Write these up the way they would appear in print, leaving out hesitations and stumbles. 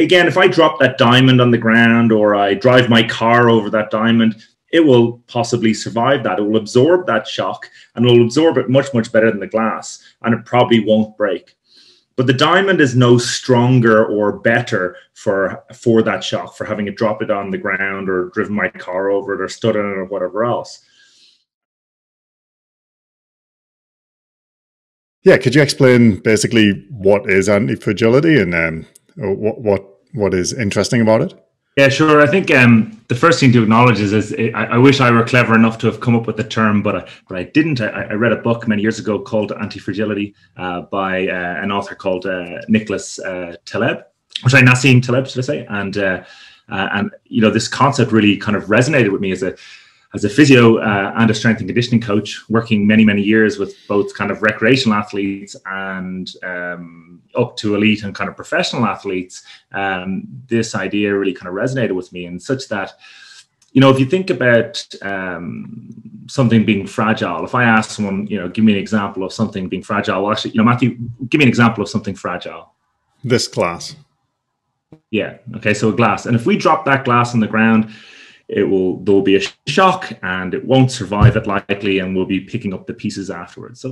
again, if I drop that diamond on the ground or I drive my car over that diamond, it will possibly survive that. It will absorb that shock and it will absorb it much, much better than the glass, and it probably won't break. But the diamond is no stronger or better for that shock, for having it drop it on the ground or driven my car over it or stood on it or whatever else. Yeah, could you explain basically what is anti-fragility and what is interesting about it? Yeah, sure. I think the first thing to acknowledge is I wish I were clever enough to have come up with the term, but I didn't. I read a book many years ago called Anti-Fragility by an author called Nicholas Taleb, or sorry, Nassim Taleb, should I say? And you know, this concept really kind of resonated with me as a physio and a strength and conditioning coach, working many, many years with both kind of recreational athletes and up to elite and kind of professional athletes, this idea really kind of resonated with me, and such that, you know, if you think about something being fragile, if I ask someone, you know, give me an example of something being fragile, well, actually, you know, Matthew, give me an example of something fragile. This glass. Yeah. Okay. So a glass. And if we drop that glass on the ground, there will be a shock and it won't survive it likely, and we'll be picking up the pieces afterwards. So,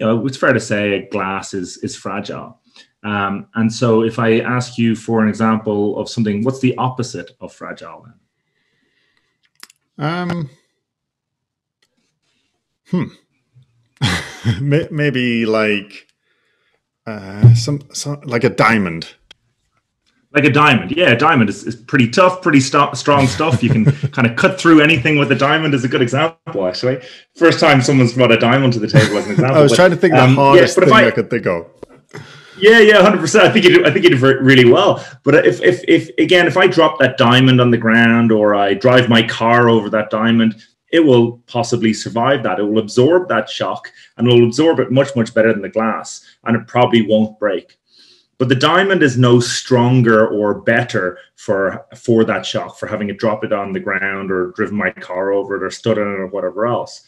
you know, it's fair to say glass is fragile. And so if I ask you for an example of something, what's the opposite of fragile then? Maybe like like a diamond. Like a diamond. Yeah, a diamond is pretty tough, pretty strong stuff. You can kind of cut through anything with a diamond is a good example, actually. First time someone's brought a diamond to the table as an example. I was trying to think the hardest thing I could think of. Yeah, yeah, 100%. I think you did really well. But if I drop that diamond on the ground or I drive my car over that diamond, it will possibly survive that. It will absorb that shock and it will absorb it much, much better than the glass, and it probably won't break. But the diamond is no stronger or better for that shock, for having it drop it on the ground or driven my car over it or stood on it or whatever else.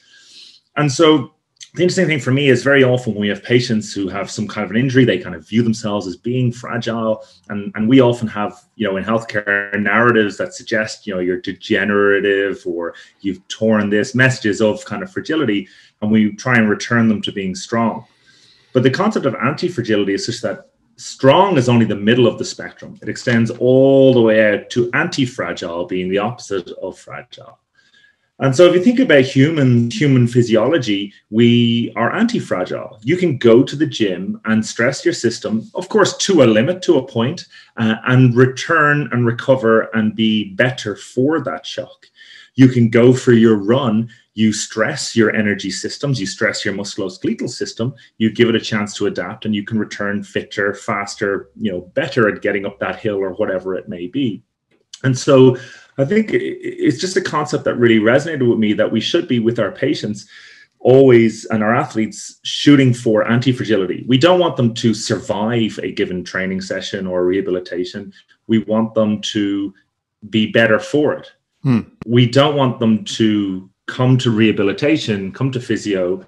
And so the interesting thing for me is very often when we have patients who have some kind of an injury, they kind of view themselves as being fragile. And we often have, you know, in healthcare narratives that suggest, you know, you're degenerative or you've torn this, messages of kind of fragility, and we try and return them to being strong. But the concept of anti-fragility is such that strong is only the middle of the spectrum. It extends all the way out to anti-fragile, being the opposite of fragile. And so if you think about human physiology, we are anti-fragile. You can go to the gym and stress your system, of course, to a limit, to a point, and return and recover and be better for that shock. You can go for your run. You stress your energy systems, you stress your musculoskeletal system, you give it a chance to adapt, and you can return fitter, faster, you know, better at getting up that hill or whatever it may be. And so I think it's just a concept that really resonated with me, that we should be with our patients always and our athletes shooting for anti-fragility. We don't want them to survive a given training session or rehabilitation. We want them to be better for it. We don't want them to come to rehabilitation, come to physio,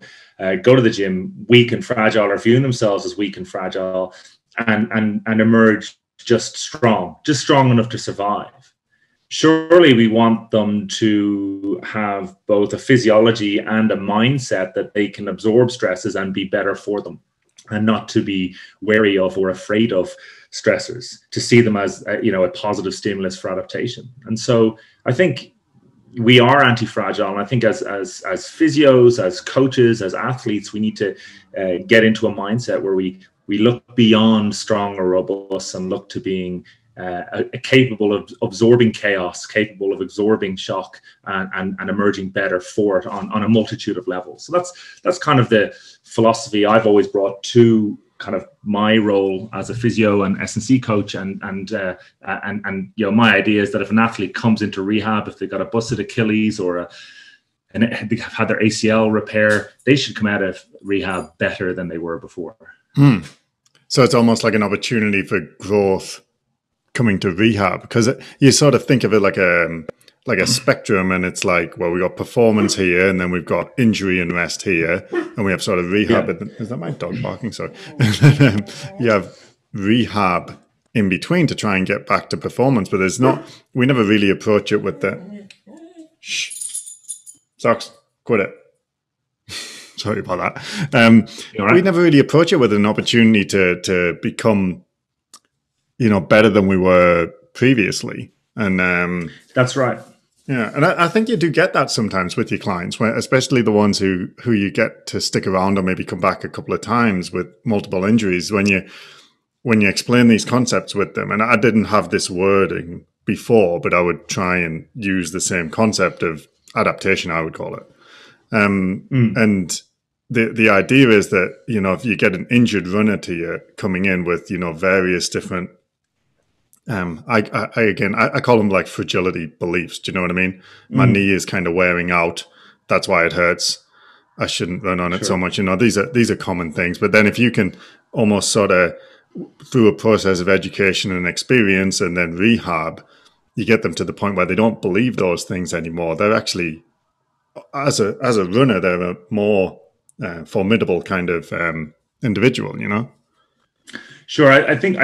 go to the gym, weak and fragile, or viewing themselves as weak and fragile, and emerge just strong enough to survive. Surely we want them to have both a physiology and a mindset that they can absorb stresses and be better for them, and not to be wary of or afraid of stressors, to see them as, you know, a positive stimulus for adaptation. And so I think we are anti-fragile, and I think as physios, as coaches, as athletes, we need to get into a mindset where we look beyond strong or robust and look to being capable of absorbing chaos, capable of absorbing shock, and emerging better for it on a multitude of levels. So that's kind of the philosophy I've always brought to kind of my role as a physio and S&C coach, and you know, my idea is that if an athlete comes into rehab, if they've got a busted Achilles or they've had their ACL repair, they should come out of rehab better than they were before. So it's almost like an opportunity for growth coming to rehab, because you sort of think of it like a spectrum, and it's like, well, we got performance here, and then we've got injury and rest here, and we have sort of rehab. Yeah. Is that my dog barking? Sorry. You have rehab in between to try and get back to performance, but there's not, we never really approach it with the, shh, sucks, quit it. Sorry about that. Right. We never really approach it with an opportunity to become, you know, better than we were previously. And that's right. Yeah, and I think you do get that sometimes with your clients, where especially the ones who you get to stick around or maybe come back a couple of times with multiple injuries, when you explain these concepts with them. And I didn't have this wording before, but I would try and use the same concept of adaptation, I would call it. And the idea is that, you know, if you get an injured runner to you coming in with, you know, various different, I call them like fragility beliefs. Do you know what I mean? My knee is kind of wearing out. That's why it hurts. I shouldn't run on it so much. You know, these are common things. But then if you can almost sort of through a process of education and experience and then rehab, you get them to the point where they don't believe those things anymore. They're actually, as a runner, they're a more formidable kind of individual, you know? Sure. I think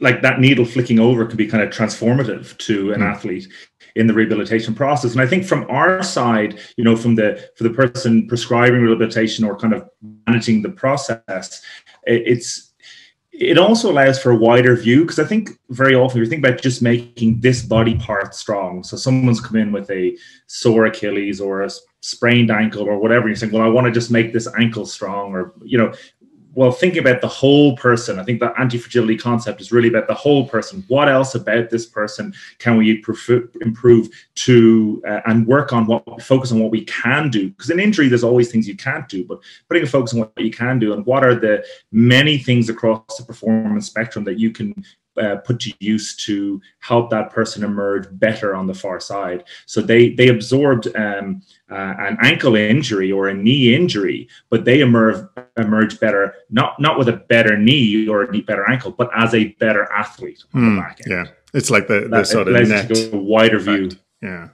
like that needle flicking over can be kind of transformative to an athlete in the rehabilitation process. And I think from our side, you know, for the person prescribing rehabilitation or kind of managing the process, it also allows for a wider view, because I think very often we think about just making this body part strong. So someone's come in with a sore Achilles or a sprained ankle or whatever. You're saying, well, I want to just make this ankle strong, or, you know, well, think about the whole person. I think that anti-fragility concept is really about the whole person. What else about this person can we improve to and work on, focus on what we can do? Because in injury, there's always things you can't do, but putting a focus on what you can do and what are the many things across the performance spectrum that you can put to use to help that person emerge better on the far side. So they absorbed an ankle injury or a knee injury, but they emerge better, not with a better knee or a better ankle, but as a better athlete on the back end. Yeah, it's like the sort of net a wider view. Yeah,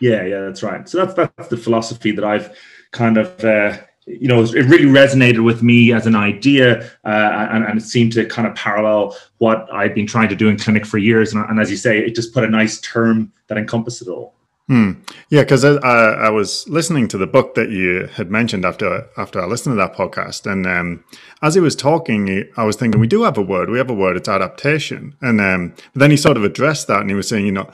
yeah, that's right. So that's the philosophy that I've kind of. You know, it really resonated with me as an idea, and it seemed to kind of parallel what I've been trying to do in clinic for years. And as you say, it just put a nice term that encompassed it all. Yeah, because I was listening to the book that you had mentioned after I listened to that podcast. And as he was talking, I was thinking, we have a word, it's adaptation. And then he sort of addressed that, and he was saying, you know,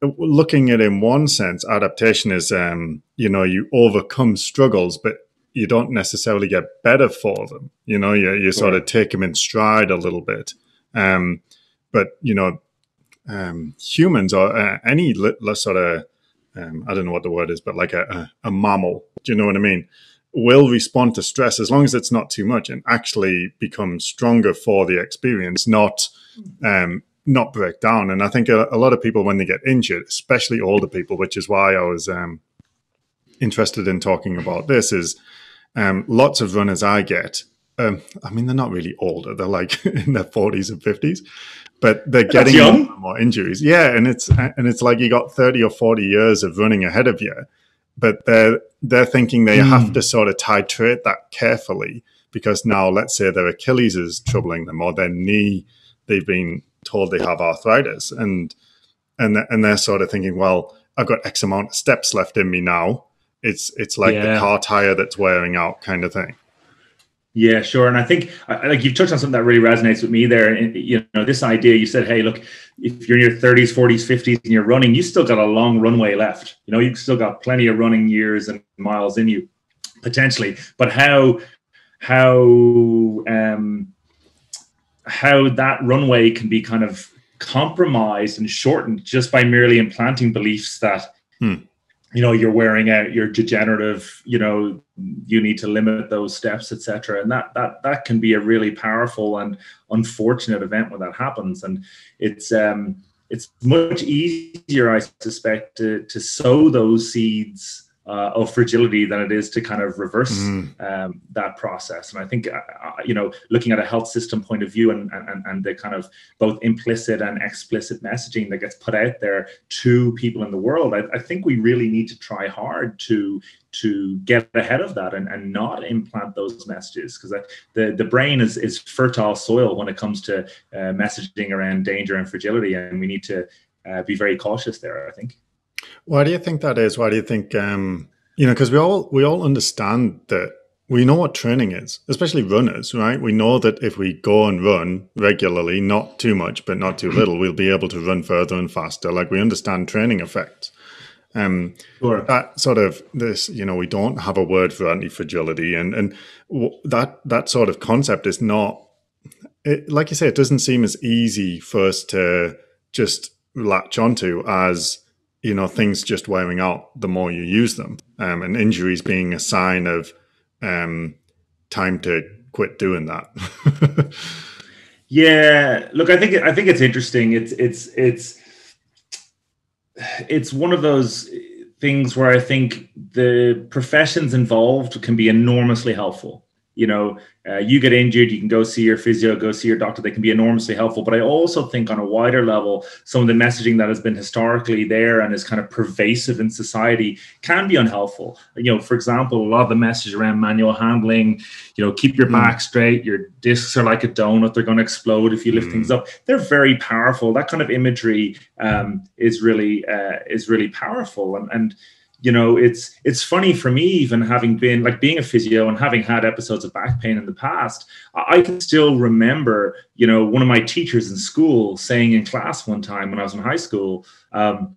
looking at it in one sense, adaptation is, you know, you overcome struggles, but you don't necessarily get better for them. You know, you sort of take them in stride a little bit. But, you know, humans or any sort of, I don't know what the word is, but like a mammal, do you know what I mean, will respond to stress as long as it's not too much and actually become stronger for the experience, not break down. And I think a lot of people, when they get injured, especially older people, which is why I was interested in talking about this, is lots of runners I get, I mean, they're not really older, they're like in their 40s and 50s, but they're getting more injuries. Yeah, and it's like you got 30 or 40 years of running ahead of you, but they're thinking they have to sort of titrate that carefully, because now let's say their Achilles is troubling them, or their knee, they've been told they have arthritis, and they're sort of thinking, well, I've got X amount of steps left in me now. It's like the car tire that's wearing out kind of thing. Yeah, sure. And I think like you've touched on something that really resonates with me there. And, you know, this idea, you said, hey, look, if you're in your 30s, 40s, 50s, and you're running, you still got a long runway left. You know, you've still got plenty of running years and miles in you potentially. But how that runway can be kind of compromised and shortened just by merely implanting beliefs that, you know, you're wearing out, you're degenerative, you know, you need to limit those steps, etc. And that can be a really powerful and unfortunate event when that happens. And it's much easier, I suspect, to sow those seeds of fragility than it is to kind of reverse that process. And I think, you know, looking at a health system point of view and the kind of both implicit and explicit messaging that gets put out there to people in the world, I think we really need to try hard to get ahead of that and not implant those messages, because the brain is fertile soil when it comes to messaging around danger and fragility, and we need to be very cautious there, I think. Why do you think that is? Why do you think, you know, because we all understand that we know what training is, especially runners, right? We know that if we go and run regularly, not too much, but not too little, we'll be able to run further and faster. Like, we understand training effects. Sure. That sort of this, you know, we don't have a word for anti-fragility, and that sort of concept is not, like you say, it doesn't seem as easy for us to just latch onto as, you know, things just wearing out the more you use them, and injuries being a sign of time to quit doing that. Yeah, look, I think it's interesting. It's one of those things where I think the professions involved can be enormously helpful. You know, you get injured, you can go see your physio, go see your doctor. They can be enormously helpful. But I also think on a wider level, some of the messaging that has been historically there and is kind of pervasive in society can be unhelpful. You know, for example, a lot of the message around manual handling, you know, keep your back straight, your discs are like a donut, they're going to explode if you lift things up. They're very powerful. That kind of imagery is really powerful. And you know, it's funny for me, even having been like being a physio and having had episodes of back pain in the past, I can still remember, you know, one of my teachers in school saying in class one time when I was in high school, you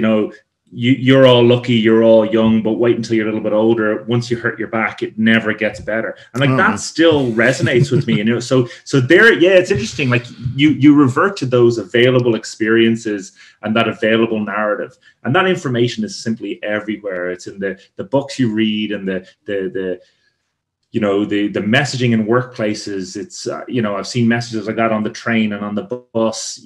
know, you're all lucky, you're all young, but wait until you're a little bit older. Once you hurt your back, it never gets better. And like that still resonates with me. You know, so there, yeah, it's interesting. Like you revert to those available experiences and that available narrative. And that information is simply everywhere. It's in the books you read and the you know, the messaging in workplaces. It's, you know, I've seen messages like that on the train and on the bus.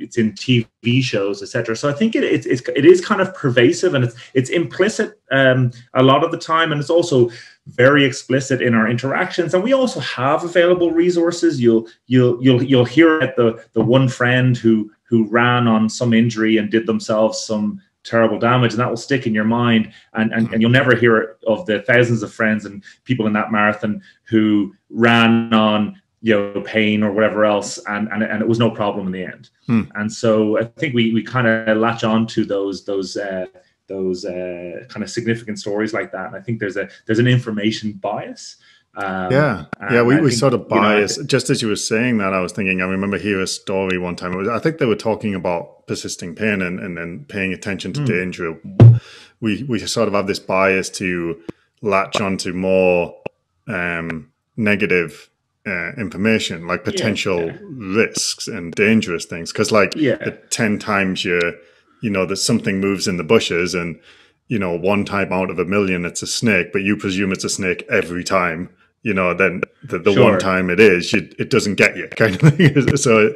It's in TV shows, etc. So I think it is kind of pervasive, and it's implicit a lot of the time, and it's also very explicit in our interactions. And we also have available resources. You'll hear at the one friend who ran on some injury and did themselves some terrible damage, and that will stick in your mind, and you'll never hear of the thousands of friends and people in that marathon who ran on, you know, pain or whatever else, and it was no problem in the end. And so I think we kind of latch on to those kind of significant stories like that, and I think there's an information bias. We sort of bias, you know, just as you were saying that, I was thinking, I remember hearing a story one time. I think they were talking about persisting pain and then paying attention to danger. We sort of have this bias to latch onto more negative information, like potential risks and dangerous things, because like the 10 times you know that something moves in the bushes, and you know, one time out of a million it's a snake, but you presume it's a snake every time, you know, then the one time it is, it doesn't get you, kind of thing. So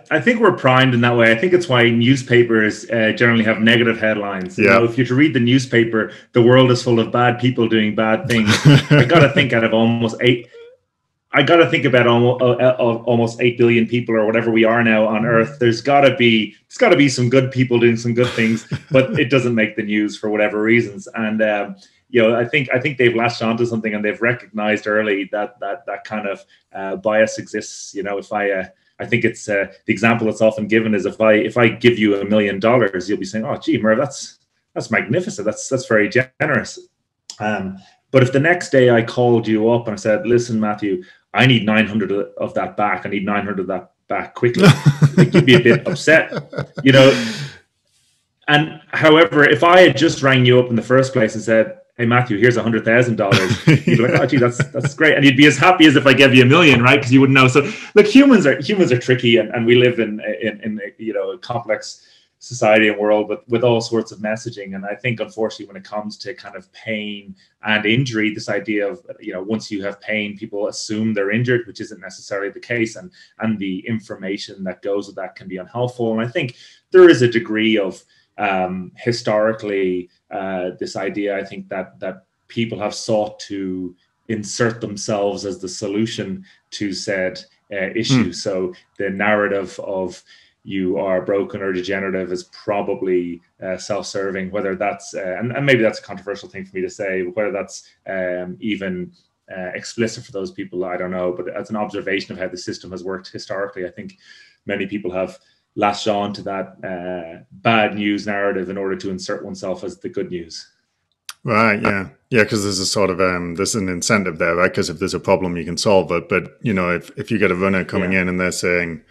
I think we're primed in that way. I think it's why newspapers generally have negative headlines. You know, if you're to read the newspaper, the world is full of bad people doing bad things. I got to think about almost 8 billion people or whatever we are now on Earth. There's got to be some good people doing some good things, but it doesn't make the news for whatever reasons. And you know, I think they've latched onto something, and they've recognized early that kind of bias exists. You know, if I think it's the example that's often given is if I give you $1 million, you'll be saying, "Oh, gee, Merv, that's magnificent. That's very generous." But if the next day I called you up and I said, "Listen, Matthew, I need 900 of that back. I need 900 of that back quickly," you'd be a bit upset, you know. And however, if I had just rang you up in the first place and said, "Hey, Matthew, here's $100,000. You'd be like, "Oh, gee, that's great," and you'd be as happy as if I gave you $1 million, right? Because you wouldn't know. So, look, humans are tricky, and we live in you know, a complex society and world with all sorts of messaging. And I think, unfortunately, when it comes to kind of pain and injury, this idea of, you know, once you have pain, people assume they're injured, which isn't necessarily the case, and the information that goes with that can be unhelpful. And I think there is a degree of historically, this idea, I think, that people have sought to insert themselves as the solution to said issue. So the narrative of you are broken or degenerative is probably self-serving, whether that's, and maybe that's a controversial thing for me to say, but whether that's even explicit for those people, I don't know. But as an observation of how the system has worked historically, I think many people have latched on to that bad news narrative in order to insert oneself as the good news. Right. Yeah. Yeah. Because there's a sort of, there's an incentive there, right? Because if there's a problem, you can solve it. But, you know, if you get a runner coming in and they're saying,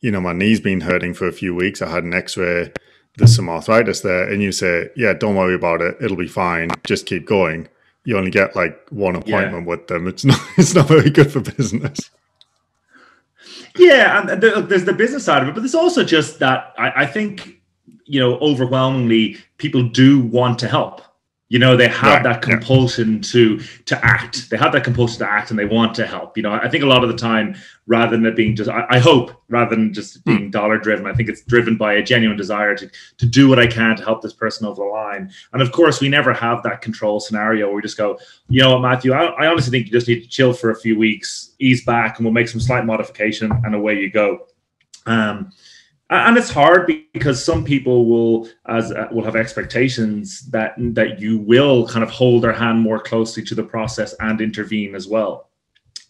you know, my knee's been hurting for a few weeks, I had an x-ray, there's some arthritis there. And you say, yeah, don't worry about it, it'll be fine, just keep going. You only get like one appointment with them. It's not very good for business. Yeah. And there's the business side of it, but there's also just that I think, you know, overwhelmingly people do want to help. You know, they have that compulsion to act. They have that compulsion to act, and they want to help. You know, I think a lot of the time, rather than it being just, I hope, rather than just being dollar driven, I think it's driven by a genuine desire to do what I can to help this person over the line. And of course, we never have that control scenario where we just go, you know what, Matthew, I honestly think you just need to chill for a few weeks, ease back, and we'll make some slight modification, and away you go. And it's hard because some people will have expectations that you will kind of hold their hand more closely to the process and intervene as well.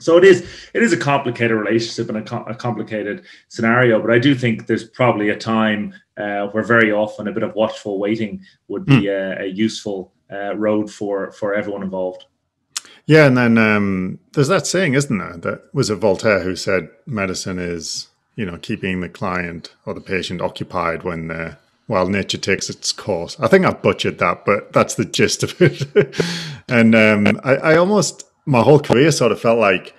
So it is a complicated relationship and a complicated scenario. But I do think there's probably a time where very often a bit of watchful waiting would be a useful road for everyone involved. Yeah, and then there's that saying, isn't there? That was it Voltaire who said medicine is, you know, keeping the client or the patient occupied while nature takes its course. I think I butchered that, but that's the gist of it. And I almost, my whole career sort of felt like,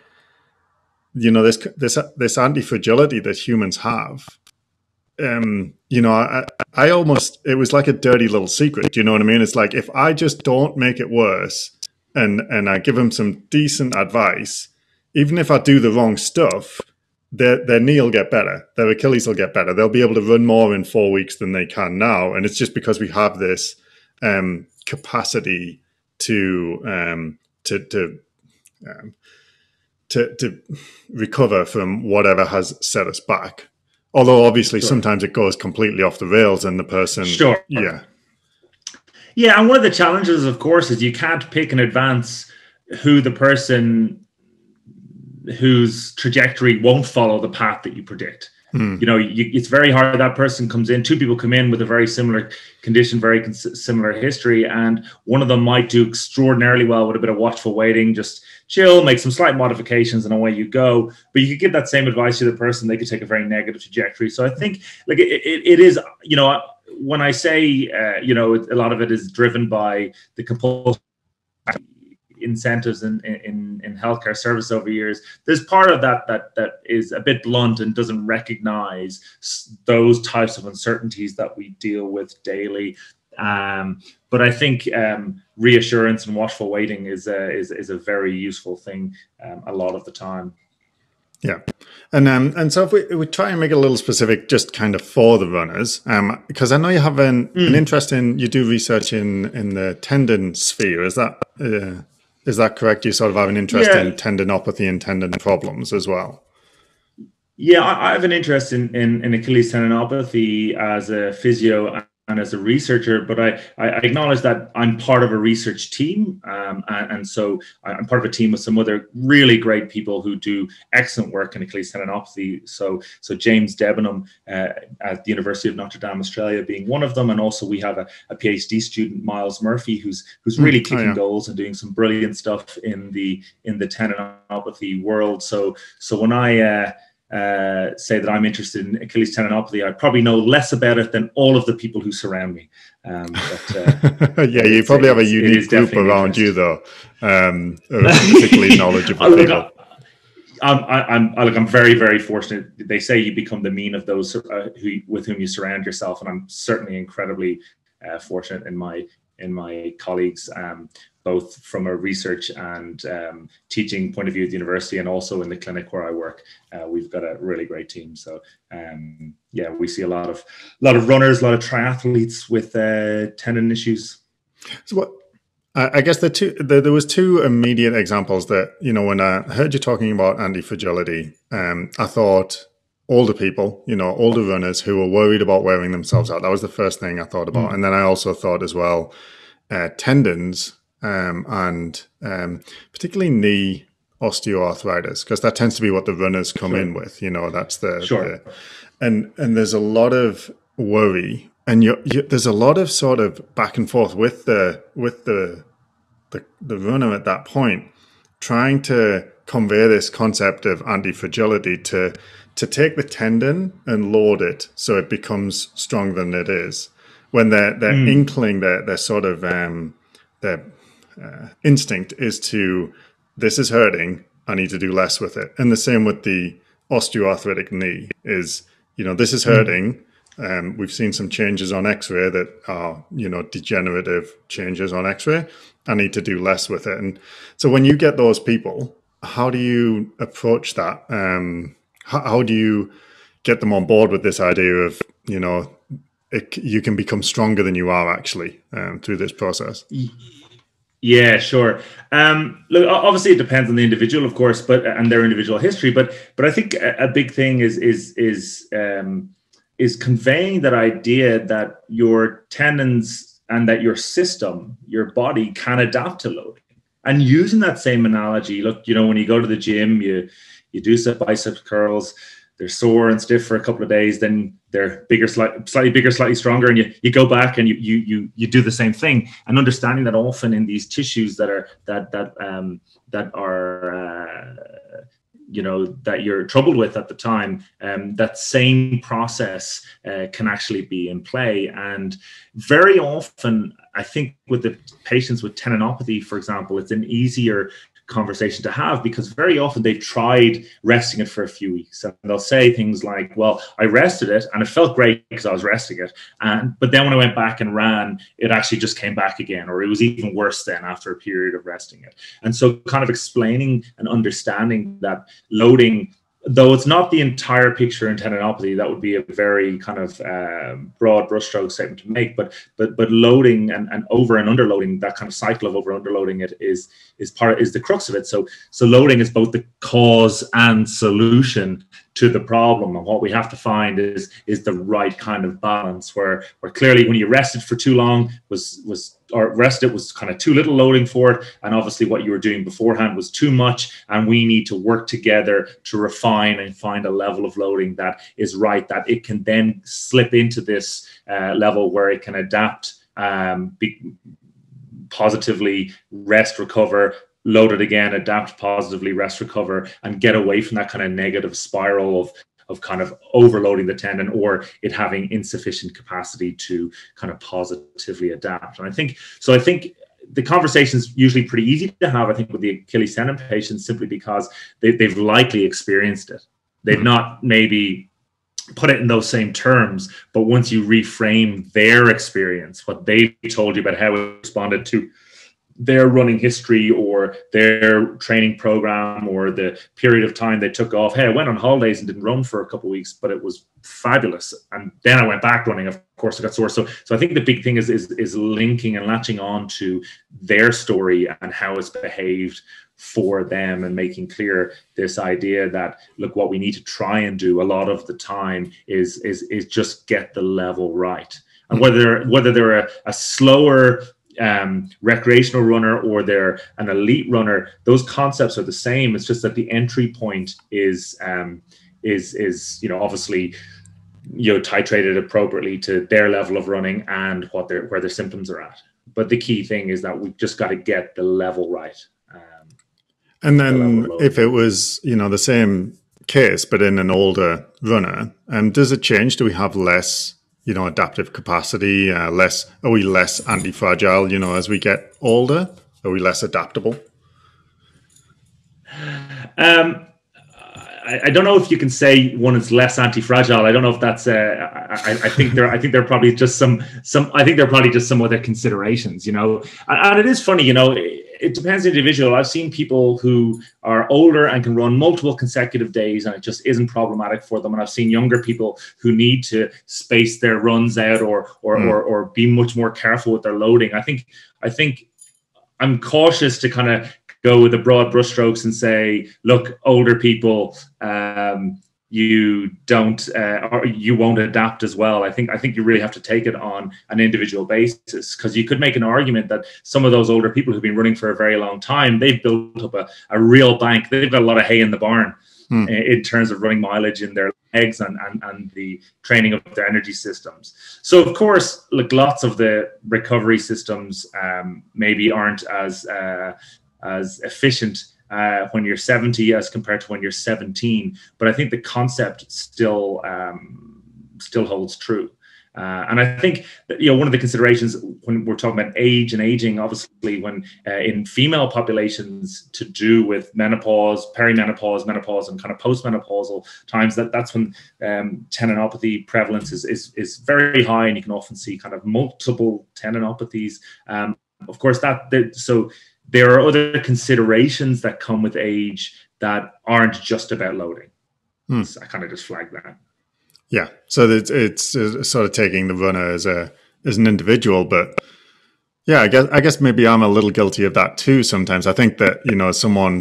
you know, this anti-fragility that humans have, you know, I almost, it was like a dirty little secret. Do you know what I mean? It's like, if I just don't make it worse and I give them some decent advice, even if I do the wrong stuff, their knee will get better. Their Achilles will get better. They'll be able to run more in 4 weeks than they can now. And it's just because we have this capacity to recover from whatever has set us back. Although obviously sometimes it goes completely off the rails and the person, yeah. And one of the challenges, of course, is you can't pick in advance who the person whose trajectory won't follow the path that you predict. You know, it's very hard. That person comes in, two people come in with a very similar condition, very similar history, and one of them might do extraordinarily well with a bit of watchful waiting, just chill, make some slight modifications, and away you go. But you could give that same advice to the person, they could take a very negative trajectory. So I think, like, it is, you know, when I say, you know, a lot of it is driven by the compulsion incentives in healthcare service over years, there's part of that is a bit blunt and doesn't recognize those types of uncertainties that we deal with daily. But I think reassurance and watchful waiting is a very useful thing a lot of the time. Yeah. And so if we try and make it a little specific, just kind of for the runners, because I know you have an interest in, you do research in the tendon sphere. Is that correct? You sort of have an interest in tendinopathy and tendon problems as well. Yeah, I have an interest in Achilles tendinopathy as a physio and as a researcher, but I acknowledge that I'm part of a research team. And so I'm part of a team with some other really great people who do excellent work in Achilles tendinopathy. So James Debenham at the University of Notre Dame Australia being one of them. And also we have a PhD student, Miles Murphy, who's really kicking goals and doing some brilliant stuff in the tendinopathy world. So when I say that I'm interested in Achilles tendinopathy, I probably know less about it than all of the people who surround me. Yeah, you probably have a unique group around you, though, particularly knowledgeable people. I'm very, very fortunate. They say you become the mean of those with whom you surround yourself, and I'm certainly incredibly fortunate in my and my colleagues, both from a research and teaching point of view at the university, and also in the clinic where I work. We've got a really great team. So yeah, we see a lot of runners, a lot of triathletes with tendon issues. So what? I guess there was two immediate examples that, you know, when I heard you talking about anti-fragility, I thought older people, you know, older runners who were worried about wearing themselves out. That was the first thing I thought about. And then I also thought as well, tendons and particularly knee osteoarthritis, because that tends to be what the runners come in with, you know, that's the, and there's a lot of worry. And there's a lot of sort of back and forth with the runner at that point, trying to convey this concept of anti-fragility to take the tendon and load it so it becomes stronger than it is. When their inkling, their sort of their instinct is to, this is hurting, I need to do less with it. And the same with the osteoarthritic knee is, you know, this is hurting. We've seen some changes on x-ray that are, you know, degenerative changes on x-ray. I need to do less with it. And so when you get those people, how do you approach that? How do you get them on board with this idea of, you know, you can become stronger than you are actually through this process? Yeah, sure. Look, obviously it depends on the individual, of course, but and their individual history. But I think a big thing is conveying that idea that your tendons and that your system, your body can adapt to loading. And using that same analogy, look, you know, when you go to the gym, you do some bicep curls, they're sore and stiff for a couple of days, then they're bigger, slightly bigger, slightly stronger, and you go back and you do the same thing. And understanding that often in these tissues that are you know, that you're troubled with at the time, that same process can actually be in play. And very often, I think with the patients with tendinopathy, for example, it's an easier conversation to have, because very often they've tried resting it for a few weeks, and they'll say things like, well, I rested it and it felt great because I was resting it, but then when I went back and ran, it actually just came back again, or it was even worse then after a period of resting it. And so kind of explaining and understanding that loading, though it's not the entire picture in tendinopathy, that would be a very kind of broad brushstroke statement to make, but loading and over and underloading, that kind of cycle of over underloading it is the crux of it. So loading is both the cause and solution to the problem, and what we have to find is the right kind of balance where clearly when you rested for too long was kind of too little loading for it, and obviously what you were doing beforehand was too much, and we need to work together to refine and find a level of loading that is right, that it can then slip into this level where it can adapt, positively, rest, recover, load it again, adapt positively, rest, recover, and get away from that kind of negative spiral of kind of overloading the tendon, or it having insufficient capacity to kind of positively adapt. And I think the conversation is usually pretty easy to have, I think, with the Achilles tendon patients, simply because they've likely experienced it. They've not maybe put it in those same terms, but once you reframe their experience, what they told you about how it responded to their running history or their training program or the period of time they took off. Hey, I went on holidays and didn't run for a couple of weeks, but it was fabulous. And then I went back running. Of course, I got sore. So I think the big thing is linking and latching on to their story and how it's behaved for them, and making clear this idea that, look, what we need to try and do a lot of the time is just get the level right. And whether they're a slower recreational runner or they're an elite runner, those concepts are the same. It's just that the entry point is you know, obviously, you know, titrated appropriately to their level of running and where their symptoms are at. But the key thing is that we've just got to get the level right. And then if it was, you know, the same case but in an older runner, does it change? Do we have less, you know, adaptive capacity, are we less anti-fragile, you know, as we get older? Are we less adaptable? I don't know if you can say one is less anti-fragile. I don't know if that's. I think there are probably just some. I think there are probably just some other considerations, you know. And it is funny, you know. It depends on the individual. I've seen people who are older and can run multiple consecutive days and it just isn't problematic for them. And I've seen younger people who need to space their runs out or be much more careful with their loading. I think I'm cautious to kind of go with the broad brushstrokes and say, look, older people, you don't, or you won't adapt as well. I think you really have to take it on an individual basis, because you could make an argument that some of those older people who've been running for a very long time, they've built up a real bank. They've got a lot of hay in the barn in terms of running mileage in their legs and the training of their energy systems. So of course, look, lots of the recovery systems maybe aren't as efficient when you're 70 as compared to when you're 17, but I think the concept still still holds true. And I think that, you know, one of the considerations when we're talking about age and aging, obviously, when in female populations, to do with menopause, perimenopause, menopause, and kind of postmenopausal times, that's when tendinopathy prevalence is very high, and you can often see kind of multiple tendinopathies. Of course, so there are other considerations that come with age that aren't just about loading. So I kind of just flagged that. Yeah. So it's sort of taking the runner as an individual, but yeah, I guess maybe I'm a little guilty of that too. Sometimes I think that, you know, someone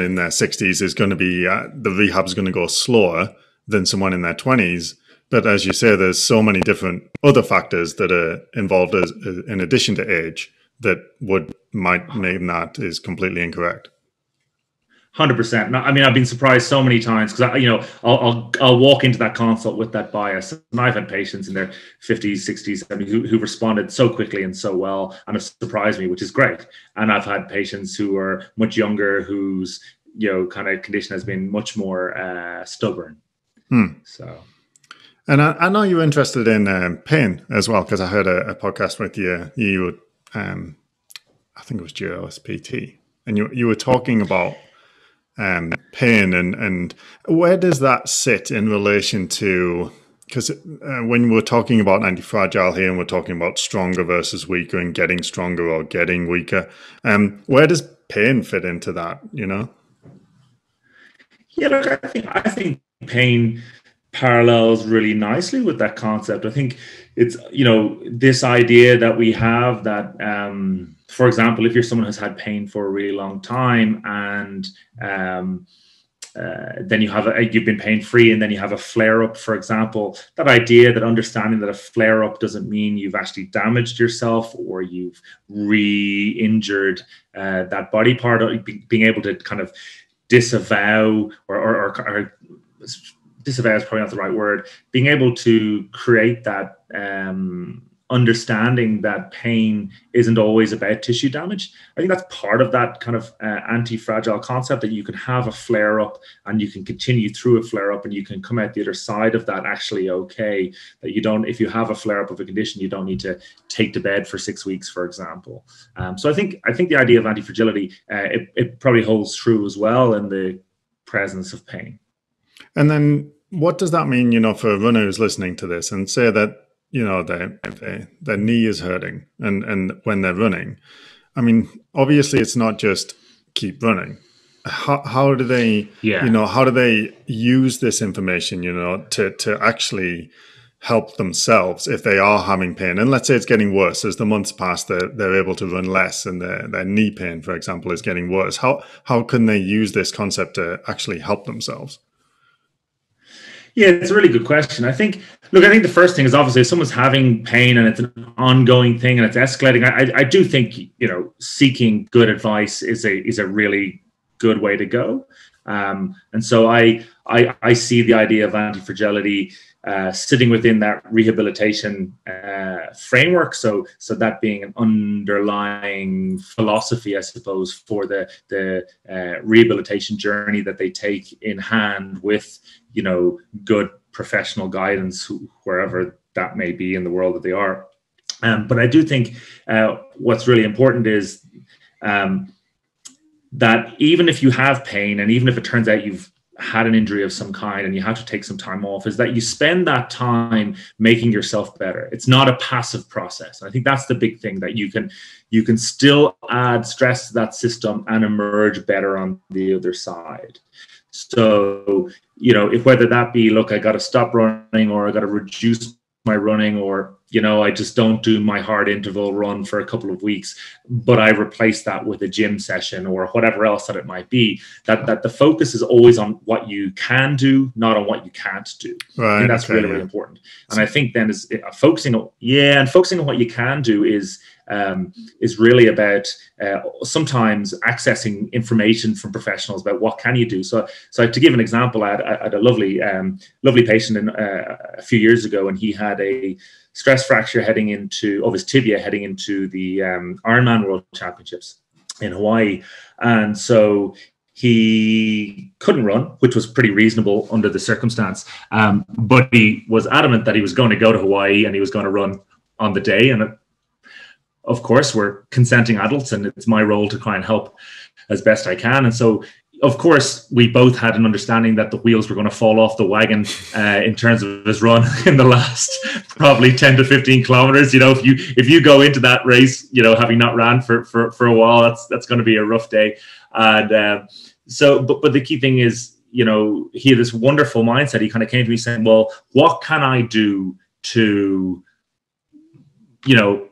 in their 60s is going to be, the rehab is going to go slower than someone in their 20s. But as you say, there's so many different other factors that are involved in addition to age that might mean that is completely incorrect. 100%. No, I mean, I've been surprised so many times, because you know, I'll walk into that consult with that bias, and I've had patients in their 50s, 60s, 70s who responded so quickly and so well, and have surprised me, which is great. And I've had patients who are much younger, whose, you know, kind of condition has been much more stubborn. So. And I know you're interested in pain as well, because I heard a podcast with you. You, I think it was GLSPT, and you were talking about pain and where does that sit in relation to, because when we're talking about anti-fragile here, and we're talking about stronger versus weaker and getting stronger or getting weaker, where does pain fit into that? You know? Yeah, look, I think pain parallels really nicely with that concept. I think it's, you know, this idea that we have that, for example, if you're someone who's had pain for a really long time, and then you have you've been pain free, and then you have a flare up, for example, that idea that understanding that a flare up doesn't mean you've actually damaged yourself or you've re-injured that body part, or being able to kind of disavow or disavow is probably not the right word, being able to create that understanding that pain isn't always about tissue damage. I think that's part of that kind of anti-fragile concept, that you can have a flare-up and you can continue through a flare-up, and you can come out the other side of that actually okay, that you don't, if you have a flare-up of a condition, you don't need to take to bed for 6 weeks, for example. So I think the idea of anti-fragility, it probably holds true as well in the presence of pain. And then what does that mean, you know, for a runner who's listening to this and say that, you know, their knee is hurting and when they're running? I mean, obviously it's not just keep running. How do they, you know, how do they use this information, you know, to actually help themselves if they are having pain? And let's say it's getting worse. As the months pass, they're able to run less, and their knee pain, for example, is getting worse. How can they use this concept to actually help themselves? Yeah, it's a really good question. I think the first thing is, obviously, if someone's having pain and it's an ongoing thing and it's escalating, I do think, you know, seeking good advice is a really good way to go. And so I see the idea of anti-fragility sitting within that rehabilitation framework. So that being an underlying philosophy, I suppose, for the rehabilitation journey that they take in hand with, you know, good professional guidance, wherever that may be in the world that they are. But I do think what's really important is that even if you have pain, and even if it turns out you've had an injury of some kind and you have to take some time off, is that you spend that time making yourself better. It's not a passive process. I think that's the big thing, that you can still add stress to that system and emerge better on the other side. So, you know, if whether that be, look, I got to stop running, or I got to reduce my running, or, you know, I just don't do my hard interval run for a couple of weeks, but I replace that with a gym session or whatever else that it might be, that the focus is always on what you can do, not on what you can't do. Right. And that's really, really important. And I think then is focusing on what you can do is really about sometimes accessing information from professionals about what can you do. So to give an example, I had a lovely patient a few years ago, and he had a stress fracture of his tibia heading into the Ironman World Championships in Hawaii, and so he couldn't run, which was pretty reasonable under the circumstance. But he was adamant that he was going to go to Hawaii and he was going to run on the day, and. Of course, we're consenting adults, and it's my role to try and help as best I can. And so, of course, we both had an understanding that the wheels were going to fall off the wagon in terms of his run in the last probably 10 to 15 kilometers. You know, if you go into that race, you know, having not ran for a while, that's going to be a rough day. And but the key thing is, you know, he had this wonderful mindset. He kind of came to me saying, well, what can I do to, you know,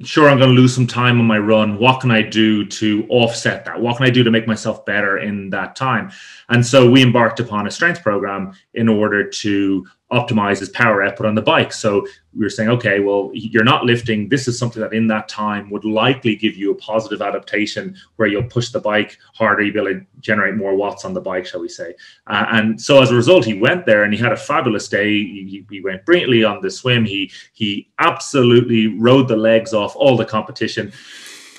sure, I'm going to lose some time on my run. What can I do to offset that? What can I do to make myself better in that time? And so we embarked upon a strength program in order to optimize his power output on the bike. So we were saying, okay, well, you're not lifting. This is something that in that time would likely give you a positive adaptation where you'll push the bike harder. You'll be able to generate more watts on the bike, shall we say. And so as a result, he went there and he had a fabulous day. He went brilliantly on the swim. He absolutely rode the legs off all the competition.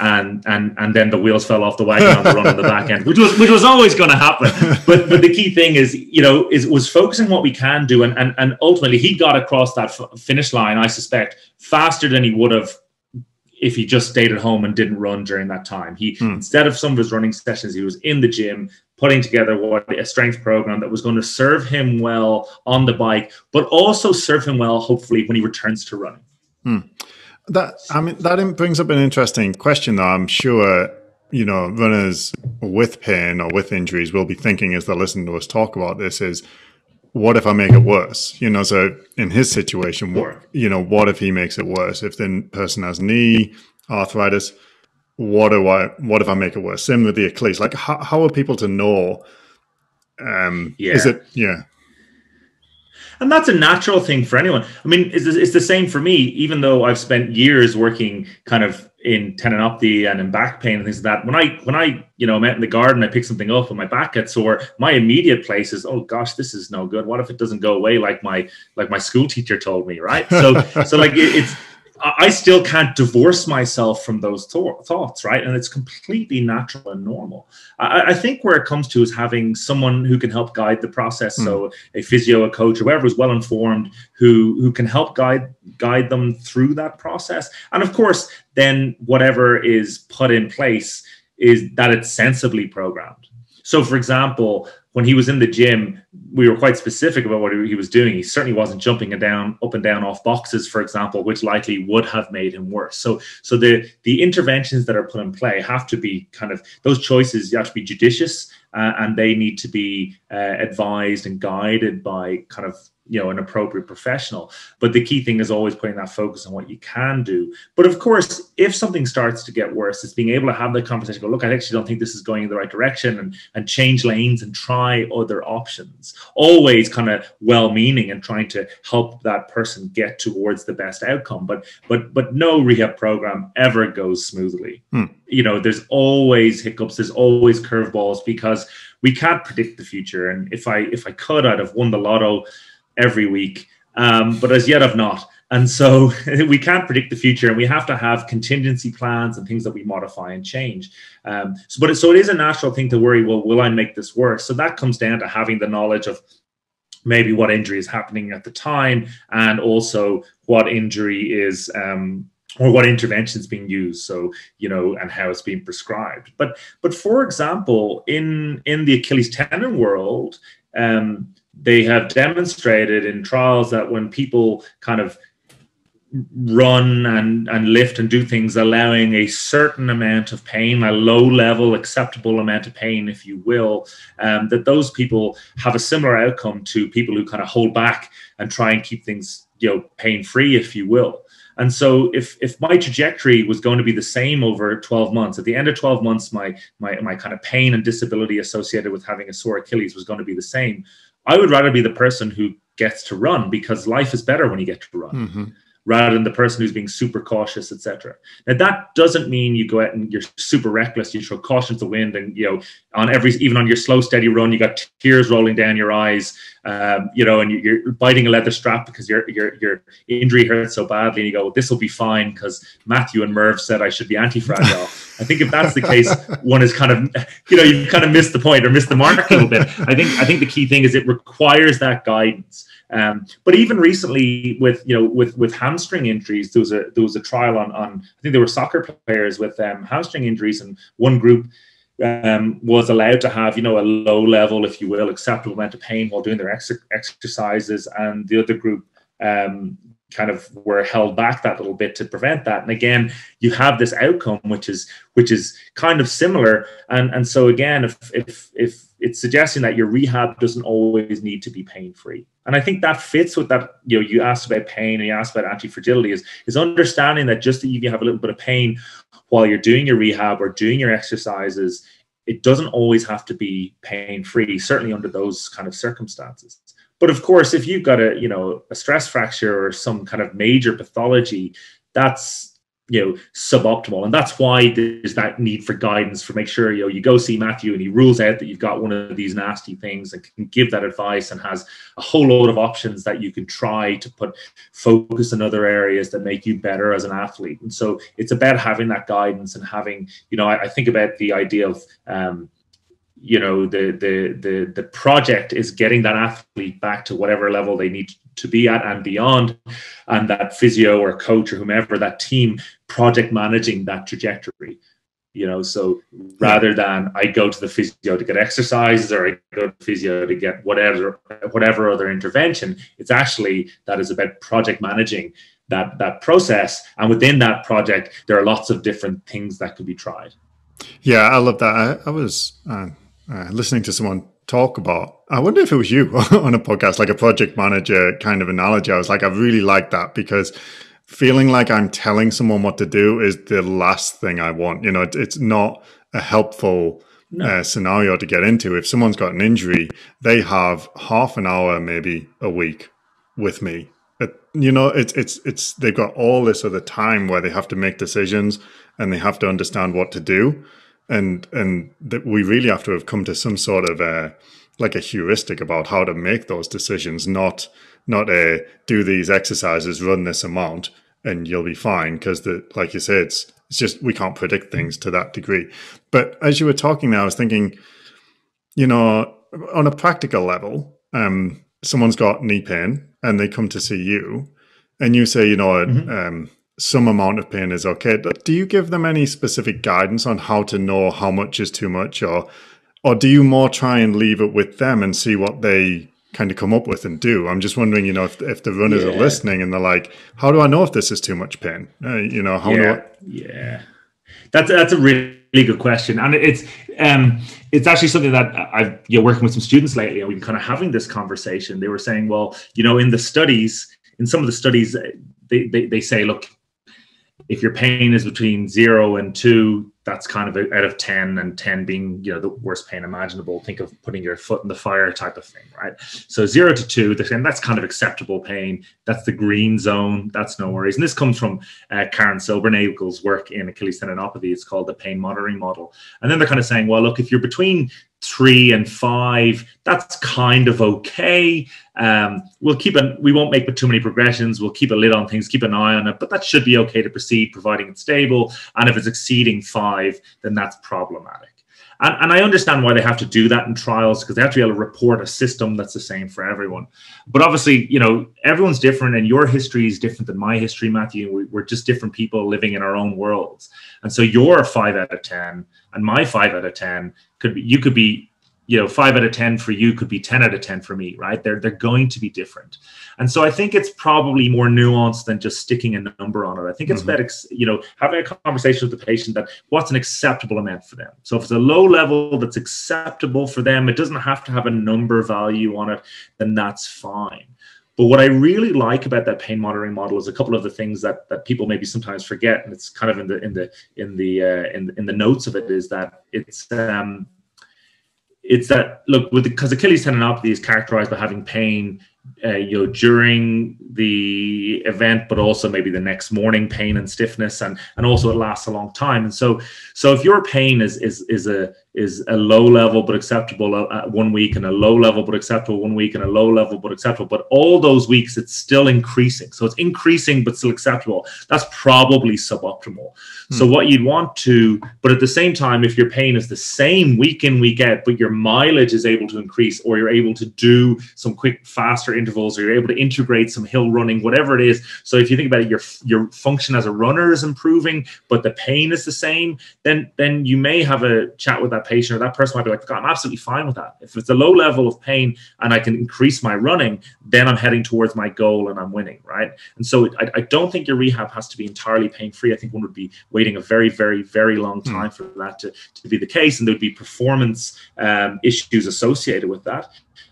And then the wheels fell off the wagon on the run on the back end, which was always going to happen. But the key thing is, you know, was focusing on what we can do, and ultimately he got across that finish line, I suspect, faster than he would have if he just stayed at home and didn't run during that time. Instead of some of his running sessions, he was in the gym putting together a strength program that was going to serve him well on the bike, but also serve him well, hopefully, when he returns to running. That brings up an interesting question that I'm sure, you know, runners with pain or with injuries will be thinking as they listen to us talk about this is, what if I make it worse? You know, so in his situation, what if he makes it worse? If the person has knee arthritis, what if I make it worse? Same with the Achilles. Like, how are people to know? And that's a natural thing for anyone. I mean, it's the same for me, even though I've spent years working kind of in tendinopathy and in back pain and things like that. When I, you know, I'm out in the garden, I pick something up and my back gets sore, my immediate place is, oh gosh, this is no good. What if it doesn't go away like my school teacher told me, right? So like I still can't divorce myself from those thoughts, right? And it's completely natural and normal. I think where it comes to is having someone who can help guide the process. So a physio, a coach, whoever is well informed, who can help guide them through that process. And of course, then whatever is put in place is that it's sensibly programmed. So, for example, when he was in the gym, we were quite specific about what he was doing. He certainly wasn't jumping up and down off boxes, for example, which likely would have made him worse. So the interventions that are put in play have to be kind of, those choices have to be judicious, and they need to be advised and guided by kind of, you know, an appropriate professional. But the key thing is always putting that focus on what you can do. But of course, if something starts to get worse, it's being able to have the conversation, go, look, I actually don't think this is going in the right direction, and change lanes and try other options. Always kind of well-meaning and trying to help that person get towards the best outcome. But no rehab program ever goes smoothly. You know, there's always hiccups, there's always curveballs, because we can't predict the future. And if I could, I'd have won the lotto every week, but as yet I've not. And so we can't predict the future, and we have to have contingency plans and things that we modify and change. So it is a natural thing to worry, well, will I make this worse? So that comes down to having the knowledge of maybe what injury is happening at the time, and also what injury is or what intervention's being used, so, you know, and how it's being prescribed. But for example, in the Achilles tendon world, they have demonstrated in trials that when people kind of run and lift and do things, allowing a certain amount of pain, a low level acceptable amount of pain, if you will, that those people have a similar outcome to people who kind of hold back and try and keep things, you know, pain free, if you will. And so if my trajectory was going to be the same over 12 months, at the end of 12 months, my kind of pain and disability associated with having a sore Achilles was going to be the same, I would rather be the person who gets to run, because life is better when you get to run. Mm-hmm. Rather than the person who's being super cautious, etc. Now, that doesn't mean you go out and you're super reckless. You throw caution to the wind, and, you know, on every, even on your slow, steady run, you got tears rolling down your eyes, you know, and you're biting a leather strap because your injury hurts so badly, and you go, well, this will be fine because Matthew and Merv said I should be anti-fragile. I think if that's the case, one is kind of, you know, you've kind of missed the point or missed the mark a little bit. I think the key thing is it requires that guidance. But even recently with, you know, with hamstring injuries, there was a trial on I think there were soccer players with hamstring injuries, and one group was allowed to have, you know, a low level, if you will, acceptable amount of pain while doing their exercises, and the other group kind of were held back that little bit to prevent that. And again, you have this outcome which is kind of similar. And so again, if it's suggesting that your rehab doesn't always need to be pain-free. And I think that fits with that, you know, you asked about pain and you asked about anti-fragility, is understanding that just that if you have a little bit of pain while you're doing your rehab or doing your exercises, it doesn't always have to be pain-free, certainly under those kind of circumstances. But of course, if you've got a, you know, a stress fracture or some kind of major pathology, that's, you know, suboptimal. And that's why there's that need for guidance, for make sure, you know, you go see Matthew and he rules out that you've got one of these nasty things and can give that advice and has a whole load of options that you can try to put focus in other areas that make you better as an athlete. And so it's about having that guidance and having, you know, I think about the idea of, you know, the project is getting that athlete back to whatever level they need to be at and beyond, and that physio or coach or whomever, that team project managing that trajectory, you know. So rather than I go to the physio to get exercises, or I go to the physio to get whatever other intervention, it's actually that is about project managing that process, and within that project there are lots of different things that could be tried. Yeah, I love that. I was listening to someone talk about, I wonder if it was you on a podcast, like a project manager kind of analogy. I was like, I really like that, because feeling like I'm telling someone what to do is the last thing I want. You know, it's not a helpful scenario to get into. If someone's got an injury, they have half an hour, maybe a week with me. You know, it's they've got all this other time where they have to make decisions and they have to understand what to do. And that we really have to have come to some sort of a heuristic about how to make those decisions, not do these exercises, run this amount, and you'll be fine. Because, like you said, it's just we can't predict things to that degree. But as you were talking there, I was thinking, you know, on a practical level, someone's got knee pain and they come to see you, and you say, you know, some amount of pain is okay. Do you give them any specific guidance on how to know how much is too much, or do you more try and leave it with them and see what they kind of come up with and do? I'm just wondering, you know, if the runners are listening and they're like, how do I know if this is too much pain? You know, how do I? Yeah, that's a really good question. And it's actually something that I've, you know, working with some students lately, and we've been kind of having this conversation. They were saying, well, you know, in some of the studies, they say, look, if your pain is between 0 and 2, that's kind of out of 10, and 10 being, you know, the worst pain imaginable. Think of putting your foot in the fire type of thing, right? So 0 to 2, and that's kind of acceptable pain. That's the green zone. That's no worries. And this comes from Karen Silbernagel's work in Achilles tendinopathy. It's called the pain monitoring model. And then they're kind of saying, well, look, if you're between 3 and 5, that's kind of okay. We'll we won't make too many progressions. We'll keep a lid on things, keep an eye on it, but that should be okay to proceed, providing it's stable. And if it's exceeding 5, then that's problematic. And I understand why they have to do that in trials, because they have to be able to report a system that's the same for everyone. But obviously, you know, everyone's different, and your history is different than my history, Matthew. We're just different people living in our own worlds. And so your 5 out of 10 and my 5 out of 10 could be, you could be, you know, 5 out of 10 for you could be 10 out of 10 for me, right? They're going to be different. And so I think it's probably more nuanced than just sticking a number on it. I think it's about, you know, having a conversation with the patient that what's an acceptable amount for them. So if it's a low level that's acceptable for them, it doesn't have to have a number value on it, then that's fine. But what I really like about that pain monitoring model is a couple of the things that people maybe sometimes forget, and it's kind of in the notes of it, is that it's that, look, because Achilles tendinopathy is characterized by having pain, you know, during the event, but also maybe the next morning, pain and stiffness, and also it lasts a long time. And so if your pain is a low level but acceptable 1 week, and a low level but acceptable 1 week, and a low level but acceptable, but all those weeks it's still increasing, so it's increasing but still acceptable, that's probably suboptimal. So what you'd want to, but at the same time, if your pain is the same week in, week out, but your mileage is able to increase, or you're able to do some quick faster intervals, or you're able to integrate some hill running, whatever it is. So if you think about it, your function as a runner is improving, but the pain is the same, then you may have a chat with that patient, or that person might be like, God, I'm absolutely fine with that. If it's a low level of pain and I can increase my running, then I'm heading towards my goal and I'm winning, right? And so I don't think your rehab has to be entirely pain-free. I think one would be waiting a very, very, very long time for that to be the case, and there would be performance issues associated with that.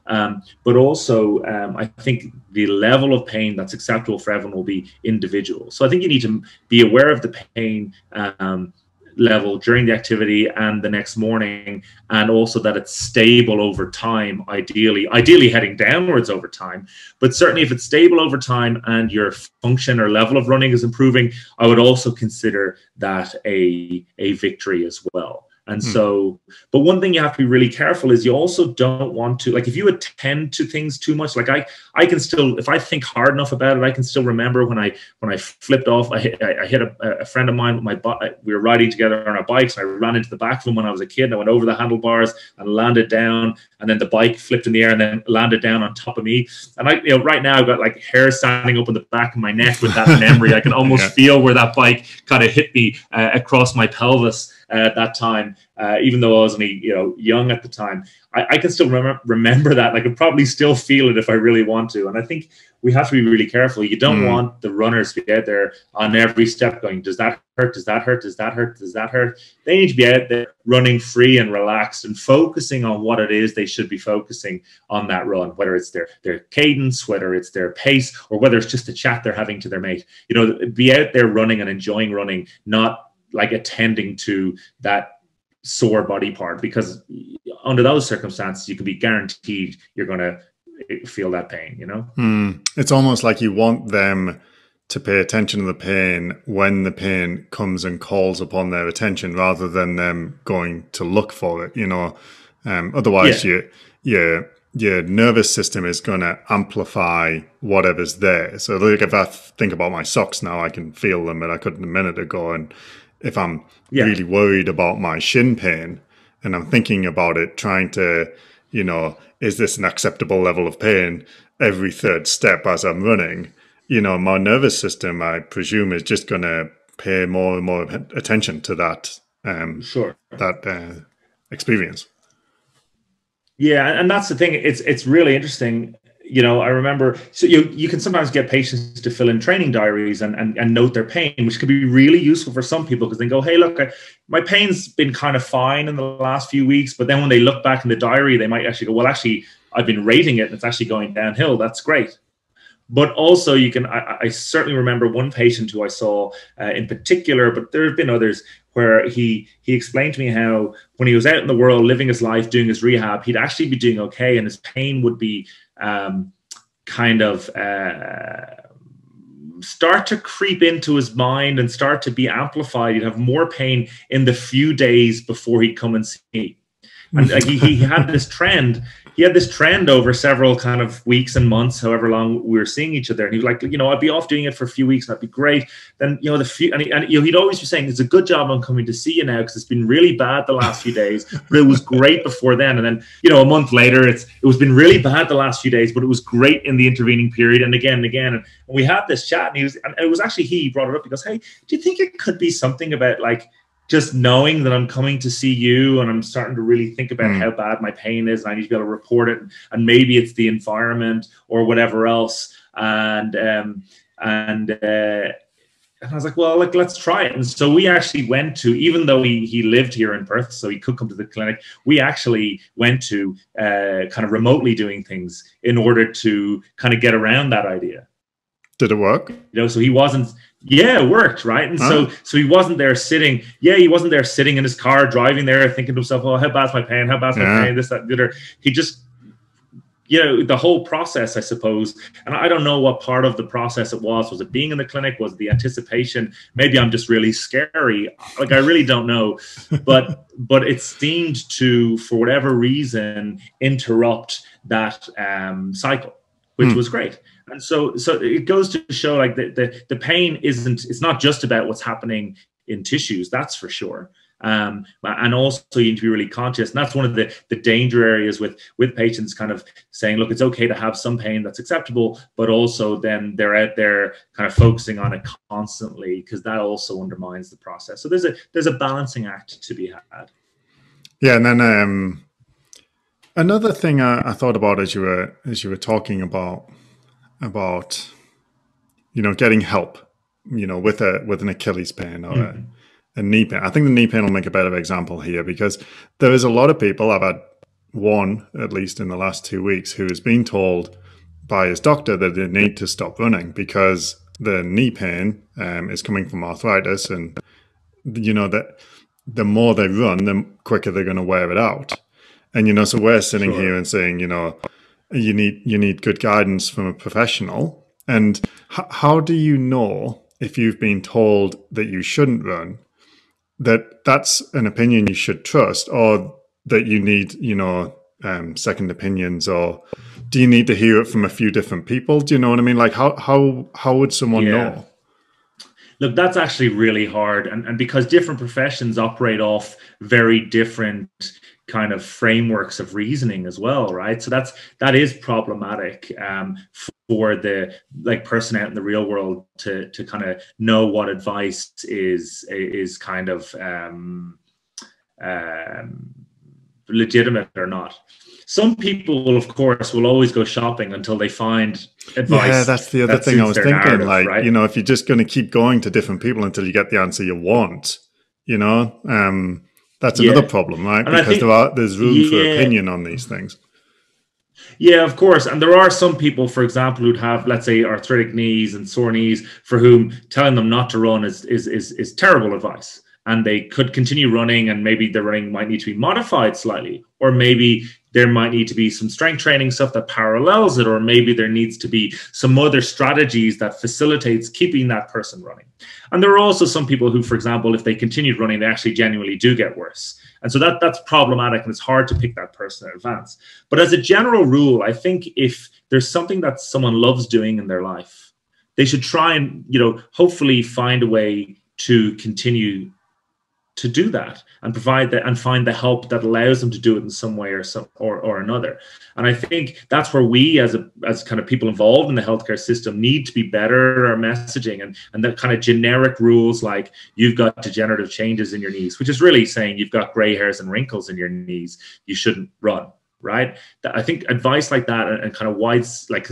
But also, I think the level of pain that's acceptable for everyone will be individual. So I think you need to be aware of the pain level during the activity and the next morning, and also that it's stable over time, ideally heading downwards over time. But certainly if it's stable over time and your function or level of running is improving, I would also consider that a victory as well. And so, but one thing you have to be really careful is you also don't want to, like, if you attend to things too much, like I can still, if I think hard enough about it, I can still remember when I flipped off, I hit a friend of mine with my bike. We were riding together on our bikes, and I ran into the back of him when I was a kid, and I went over the handlebars and landed down, and then the bike flipped in the air and then landed down on top of me. And I, you know, right now I've got like hair standing up on the back of my neck with that memory. I can almost feel where that bike kind of hit me across my pelvis. At that time, even though I was only, you know, young at the time, I can still remember that. I could probably still feel it if I really want to. And I think we have to be really careful. You don't want the runners to be out there on every step going, does that hurt? Does that hurt? Does that hurt? Does that hurt? They need to be out there running free and relaxed and focusing on what it is they should be focusing on that run, whether it's their cadence, whether it's their pace, or whether it's just the chat they're having to their mate. You know, be out there running and enjoying running, not like attending to that sore body part, because under those circumstances, you can be guaranteed you're going to feel that pain, you know? It's almost like you want them to pay attention to the pain when the pain comes and calls upon their attention, rather than them going to look for it, you know? Otherwise, your nervous system is going to amplify whatever's there. So like if I think about my socks now, I can feel them, and I couldn't a minute ago. And if I'm really worried about my shin pain and I'm thinking about it, trying to, you know, is this an acceptable level of pain every third step as I'm running, you know, my nervous system, I presume, is just going to pay more and more attention to that, that experience. Yeah. And that's the thing. It's really interesting. You know, I remember, so you can sometimes get patients to fill in training diaries and note their pain, which can be really useful for some people, because they go, hey, look, my pain's been kind of fine in the last few weeks. But then when they look back in the diary, they might actually go, well, actually, I've been rating it and it's actually going downhill. That's great. But also you can, I certainly remember one patient who I saw in particular, but there have been others, where he explained to me how when he was out in the world, living his life, doing his rehab, he'd actually be doing okay. And his pain would be, start to creep into his mind and start to be amplified. He'd have more pain in the few days before he'd come and see me. And he had this trend over several kind of weeks and months, however long we were seeing each other. And he was like, you know, I'd be off doing it for a few weeks and that'd be great. Then, you know, he'd always be saying, it's a good job I'm coming to see you now because it's been really bad the last few days, but it was great before then. And then, you know, a month later, it was been really bad the last few days, but it was great in the intervening period. And again and again. And we had this chat, and it was actually he brought it up. He goes, hey, do you think it could be something about like, just knowing that I'm coming to see you and I'm starting to really think about how bad my pain is and I need to be able to report it, and maybe it's the environment or whatever else. And I was like, well, like, let's try it. And so we actually went to, even though he lived here in Perth, so he could come to the clinic, we actually went to kind of remotely doing things in order to kind of get around that idea. Did it work? You know, so he wasn't, yeah, it worked, right? And so he wasn't there sitting, in his car, driving there, thinking to himself, oh, how bad's my pain? How bad's my pain? This, that, the other. He just, you know, the whole process, I suppose, and I don't know what part of the process it was. Was it being in the clinic? Was it the anticipation? Maybe I'm just really scary. Like, I really don't know. But it seemed to, for whatever reason, interrupt that cycle, which was great. And so it goes to show, like, the pain isn't, it's not just about what's happening in tissues, that's for sure. And also you need to be really conscious. And that's one of the danger areas with patients, kind of saying, look, it's okay to have some pain, that's acceptable, but also then they're out there kind of focusing on it constantly, because that also undermines the process. So there's a balancing act to be had. Yeah. And then another thing I thought about as you were talking about, you know, getting help, you know, with an Achilles pain or a knee pain. I think the knee pain will make a better example here, because there is a lot of people, I've had one, at least in the last 2 weeks, who has been told by his doctor that they need to stop running because the knee pain is coming from arthritis. And, you know, that the more they run, the quicker they're going to wear it out. And, you know, so we're sitting here and saying, you know, you need good guidance from a professional. And how do you know, if you've been told that you shouldn't run, that that's an opinion you should trust, or that you need, you know, second opinions, or do you need to hear it from a few different people? Do you know what I mean? Like, how would someone know? Look, that's actually really hard. And because different professions operate off very different kind of frameworks of reasoning as well, right? So that is problematic for the, like, person out in the real world to kind of know what advice is kind of legitimate or not. Some people will always go shopping until they find advice. Yeah, that's the other thing I was thinking. Like, right? You know, if you're just going to keep going to different people until you get the answer you want, you know. That's another problem, right? And because there's room for opinion on these things. Yeah, of course. And there are some people, for example, who'd have, let's say, arthritic knees and sore knees, for whom telling them not to run is terrible advice. And they could continue running, and maybe the running might need to be modified slightly, or maybe there might need to be some strength training stuff that parallels it, or maybe there needs to be some other strategies that facilitates keeping that person running. And there are also some people who, for example, if they continued running, they actually genuinely do get worse. And so that's problematic, and it's hard to pick that person in advance. But as a general rule, I think if there's something that someone loves doing in their life, they should try and, you know, hopefully find a way to continue to do that and find the help that allows them to do it in some way or another. And I think that's where we, as kind of people involved in the healthcare system, need to be better at our messaging and that kind of generic rules, like, you've got degenerative changes in your knees, which is really saying you've got gray hairs and wrinkles in your knees, you shouldn't run, right? I think advice like that and kind of wide, like,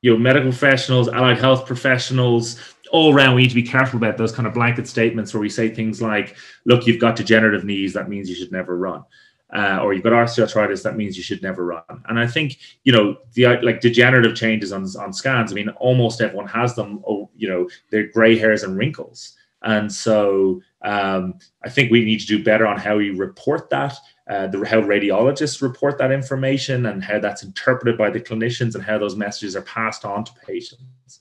you know, medical professionals, allied health professionals, all around, we need to be careful about those kind of blanket statements where we say things like, look, you've got degenerative knees, that means you should never run. Or you've got osteoarthritis, that means you should never run. And I think, you know, degenerative changes on scans, I mean, almost everyone has them, you know, they're gray hairs and wrinkles. And so I think we need to do better on how we report that. how radiologists report that information and how that's interpreted by the clinicians and how those messages are passed on to patients.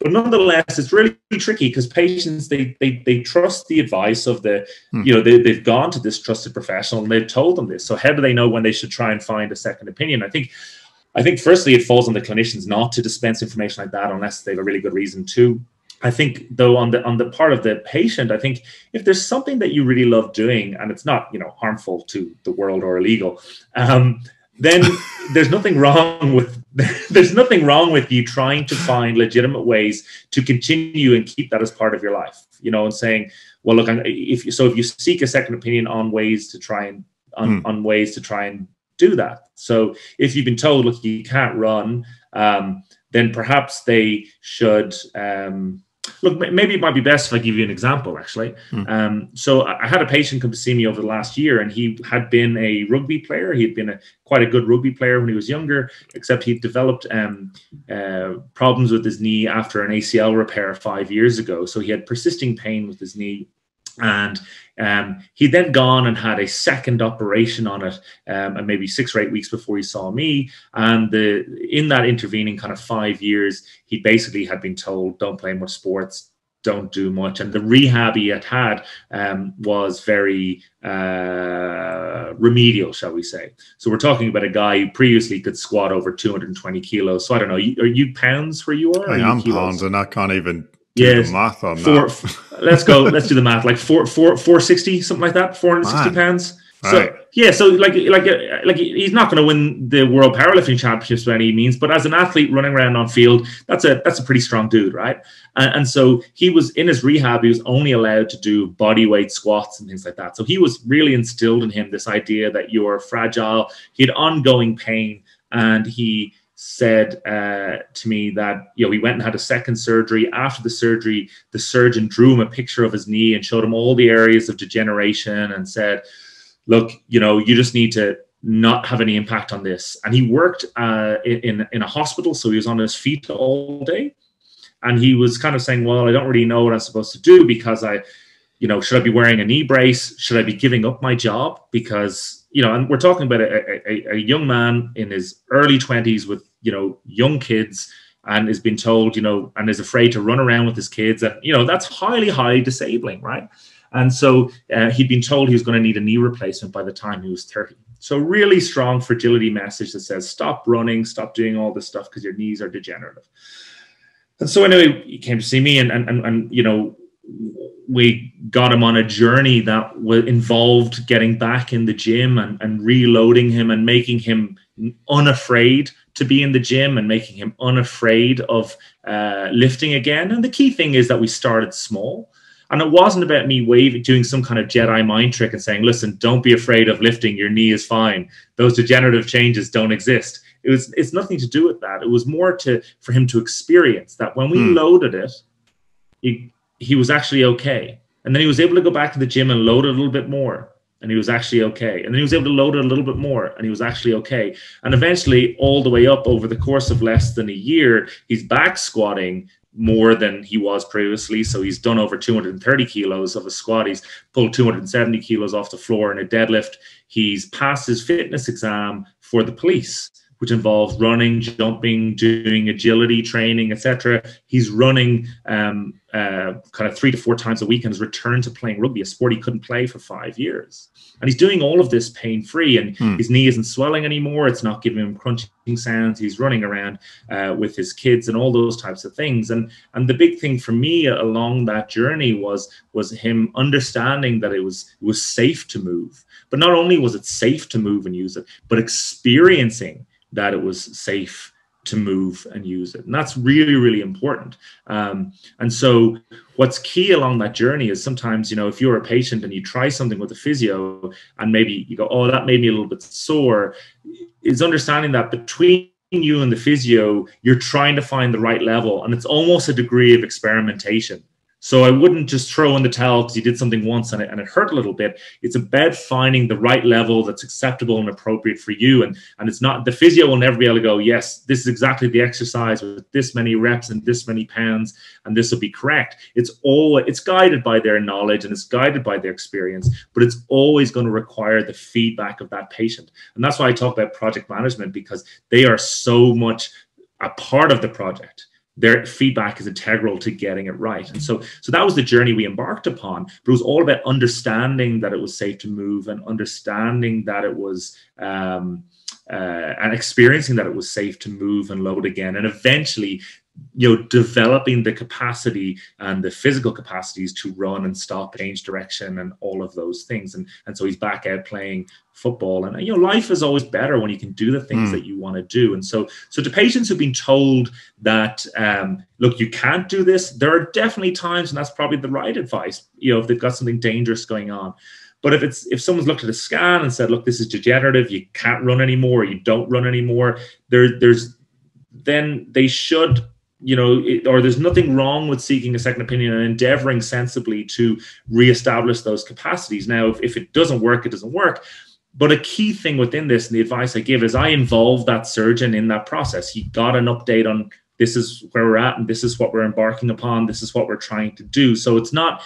But nonetheless, it's really tricky because patients, they trust the advice of the, you know, they've gone to this trusted professional and they've told them this. So how do they know when they should try and find a second opinion? I think firstly, it falls on the clinicians not to dispense information like that unless they have a really good reason to. I think, though, on the part of the patient, I think if there's something that you really love doing and it's not, you know, harmful to the world or illegal, then there's nothing wrong with you trying to find legitimate ways to continue and keep that as part of your life, you know, and saying, well, look, if you seek a second opinion on ways to try and do that. So if you've been told, look, you can't run, then perhaps they should look. Maybe it might be best if I give you an example, actually. So I had a patient come to see me over the last year, and he had been a rugby player. He had been quite a good rugby player when he was younger, except he developed problems with his knee after an ACL repair 5 years ago. So he had persisting pain with his knee. And he'd then gone and had a second operation on it, and maybe 6 or 8 weeks before he saw me. And in that intervening kind of 5 years, he basically had been told, don't play much sports, don't do much. And the rehab he had was very remedial, shall we say. So we're talking about a guy who previously could squat over 220 kilos. So I don't know, are you pounds where you are? I am pounds, and I can't even... Yes. Math on that. Let's go. Let's do the math. Like 460, something like that. 460 pounds. So right. Yeah. So like he's not going to win the world powerlifting championships by any means, but as an athlete running around on field, that's a pretty strong dude, right? And so he was in his rehab. He was only allowed to do body weight squats and things like that. So he was really instilled in him this idea that you are fragile. He had ongoing pain, and he said to me that, you know, he went and had a second surgery. After the surgery, the surgeon drew him a picture of his knee and showed him all the areas of degeneration and said, look, you know, you just need to not have any impact on this. And he worked in a hospital, so he was on his feet all day. And he was kind of saying, well, I don't really know what I'm supposed to do because you know, should I be wearing a knee brace? Should I be giving up my job? Because, you know, and we're talking about a young man in his early 20s with, you know, young kids, and has been told, you know, and is afraid to run around with his kids. And, you know, that's highly disabling, right? And so he'd been told he was going to need a knee replacement by the time he was 30. So really strong fragility message that says, stop running, stop doing all this stuff because your knees are degenerative. And so anyway, he came to see me and you know, we got him on a journey that involved getting back in the gym and reloading him and making him unafraid to be in the gym and making him unafraid of lifting again. And the key thing is that we started small. And it wasn't about me doing some kind of Jedi mind trick and saying, listen, don't be afraid of lifting. Your knee is fine. Those degenerative changes don't exist. It's nothing to do with that. It was more for him to experience that when we loaded it, he was actually okay. And then he was able to go back to the gym and load a little bit more. And he was actually okay. And then he was able to load it a little bit more. And he was actually okay. And eventually, all the way up over the course of less than a year, he's back squatting more than he was previously. So he's done over 230 kilos of a squat. He's pulled 270 kilos off the floor in a deadlift. He's passed his fitness exam for the police, which involves running, jumping, doing agility training, etc. He's running kind of 3 to 4 times a week and has returned to playing rugby, a sport he couldn't play for 5 years. And he's doing all of this pain-free, and his knee isn't swelling anymore. It's not giving him crunching sounds. He's running around with his kids and all those types of things. And the big thing for me along that journey was him understanding that it was safe to move. But not only was it safe to move and use it, but experiencing that it was safe to move and use it. And that's really, really important. And so what's key along that journey is sometimes, you know, if you're a patient and you try something with a physio and maybe you go, oh, that made me a little bit sore, is understanding that between you and the physio, you're trying to find the right level. And it's almost a degree of experimentation. So I wouldn't just throw in the towel because you did something once and it hurt a little bit. It's about finding the right level that's acceptable and appropriate for you. And it's not, the physio will never be able to go, yes, this is exactly the exercise with this many reps and this many pounds, and this will be correct. It's guided by their knowledge and it's guided by their experience, but it's always going to require the feedback of that patient. And that's why I talk about project management, because they are so much a part of the project. Their feedback is integral to getting it right. And so that was the journey we embarked upon, but it was all about understanding that it was safe to move and understanding that it was, and experiencing that it was safe to move and load again. And eventually, you know, developing the capacity and the physical capacities to run and stop, change direction and all of those things. And so he's back out playing football, and you know, life is always better when you can do the things that you want to do. And so to patients who've been told that look, you can't do this, there are definitely times, and that's probably the right advice, you know, if they've got something dangerous going on. But if someone's looked at a scan and said, look, this is degenerative, you can't run anymore, you don't run anymore, then they should, you know, or there's nothing wrong with seeking a second opinion and endeavoring sensibly to reestablish those capacities. Now, if it doesn't work, it doesn't work. But a key thing within this, and the advice I give, is I involve that surgeon in that process. He got an update on this is where we're at and this is what we're embarking upon. This is what we're trying to do. So it's not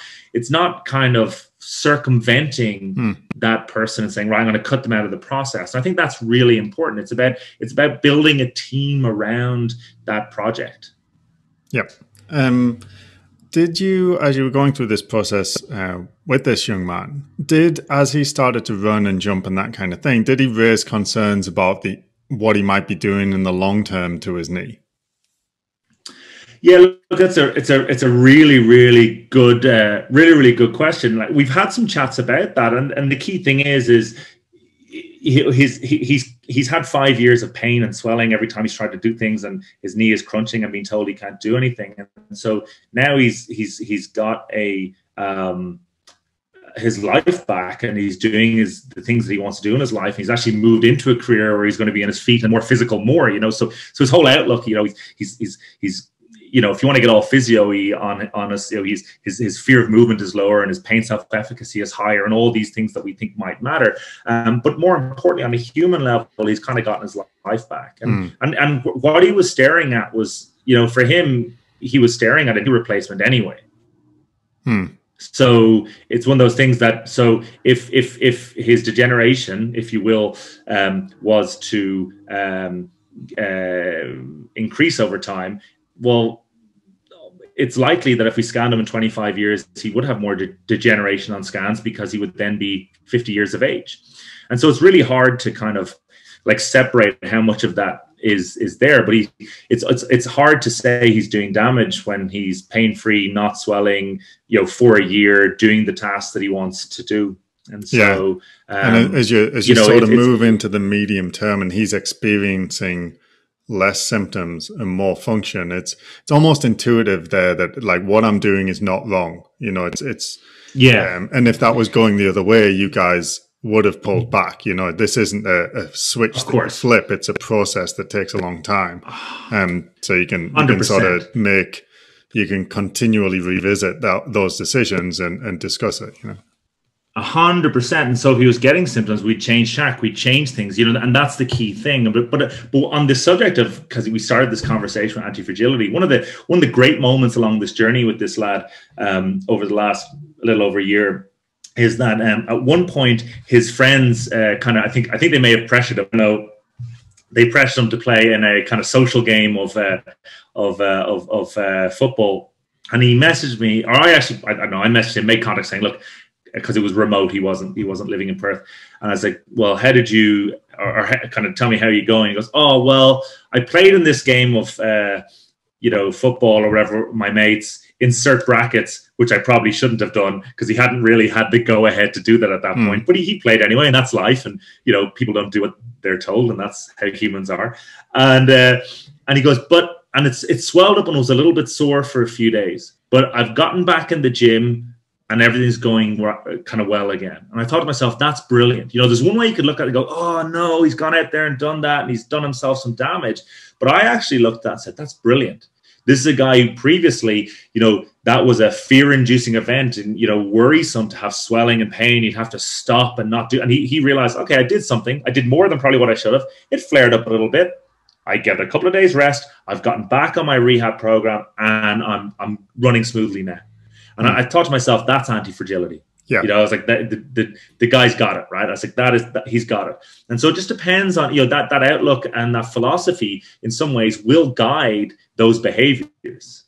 kind of circumventing that person and saying, right, I'm going to cut them out of the process. And I think that's really important. It's about building a team around that project. Yep. Did you, as you were going through this process with this young man, as he started to run and jump and that kind of thing, did he raise concerns about what he might be doing in the long term to his knee? Yeah, look, it's a really, really good, really, really good question. Like, we've had some chats about that, and the key thing is he's had 5 years of pain and swelling every time he's tried to do things, and his knee is crunching and being told he can't do anything. And so now he's got his life back, and he's doing the things that he wants to do in his life. He's actually moved into a career where he's going to be on his feet and more physical, more, you know. So his whole outlook, you know, he's you know, if you want to get all physio-y on us, you know, his fear of movement is lower and his pain self-efficacy is higher, and all these things that we think might matter. But more importantly, on a human level, he's kind of gotten his life back. And what he was staring at was, you know, for him, he was staring at a knee replacement anyway. So it's one of those things that, so if his degeneration, if you will, was to increase over time, well, it's likely that if we scanned him in 25 years, he would have more degeneration on scans, because he would then be 50 years of age. And so it's really hard to kind of like separate how much of that is there. But it's hard to say he's doing damage when he's pain-free, not swelling, you know, for a year, doing the tasks that he wants to do. And so, yeah. And as you know, sort of move into the medium term, and he's experiencing less symptoms and more function, it's almost intuitive there that, like, what I'm doing is not wrong, you know. It's yeah. And if that was going the other way, you guys would have pulled back, you know. This isn't a switch of course flip, it's a process that takes a long time. So you can sort of make, you can continually revisit those decisions and discuss it, you know. 100%. And so if he was getting symptoms, we'd change track, we'd change things, you know, and that's the key thing. But on the subject of, because we started this conversation on anti-fragility, one of the great moments along this journey with this lad over the last little over a year is that at one point his friends kind of, I think they may have pressured him, you know, they pressured him to play in a kind of social game of football. And he messaged me, or I don't know, I messaged him, made contact saying, look, because it was remote, he wasn't living in Perth, and I was like, well, how did you, or kind of tell me how you're going. He goes, oh, well, I played in this game of you know, football or whatever, my mates, insert brackets, which I probably shouldn't have done, because he hadn't really had the go ahead to do that at that point, but he played anyway, and that's life, and you know, people don't do what they're told, and that's how humans are. And he goes, but, and it swelled up and was a little bit sore for a few days, but I've gotten back in the gym and everything's going kind of well again. And I thought to myself, that's brilliant. You know, there's one way you could look at it and go, oh no, he's gone out there and done that, and he's done himself some damage. But I actually looked at that and said, that's brilliant. This is a guy who previously, you know, that was a fear-inducing event and, you know, worrisome to have swelling and pain. You'd have to stop and not do. And he realized, okay, I did something. I did more than probably what I should have. It flared up a little bit. I get a couple of days rest. I've gotten back on my rehab program and I'm running smoothly now. And I thought to myself, that's anti-fragility. Yeah. You know, I was like, the guy's got it, right? I was like, he's got it. And so it just depends on, you know, that outlook and that philosophy in some ways will guide those behaviors.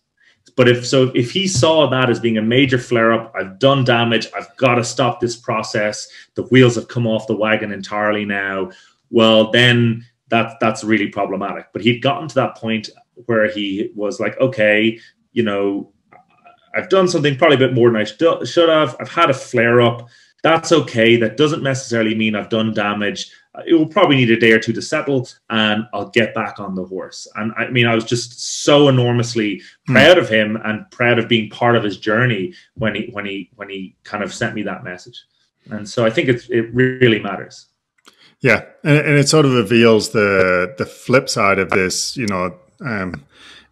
But if he saw that as being a major flare-up, I've done damage, I've got to stop this process, the wheels have come off the wagon entirely now, well, then that's really problematic. But he'd gotten to that point where he was like, okay, you know, I've done something probably a bit more than I should have. I've had a flare-up. That's okay. That doesn't necessarily mean I've done damage. It will probably need a day or two to settle, and I'll get back on the horse. And I mean, I was just so enormously proud of him and proud of being part of his journey when he kind of sent me that message. And so I think it really matters. Yeah, and it sort of reveals the flip side of this, you know.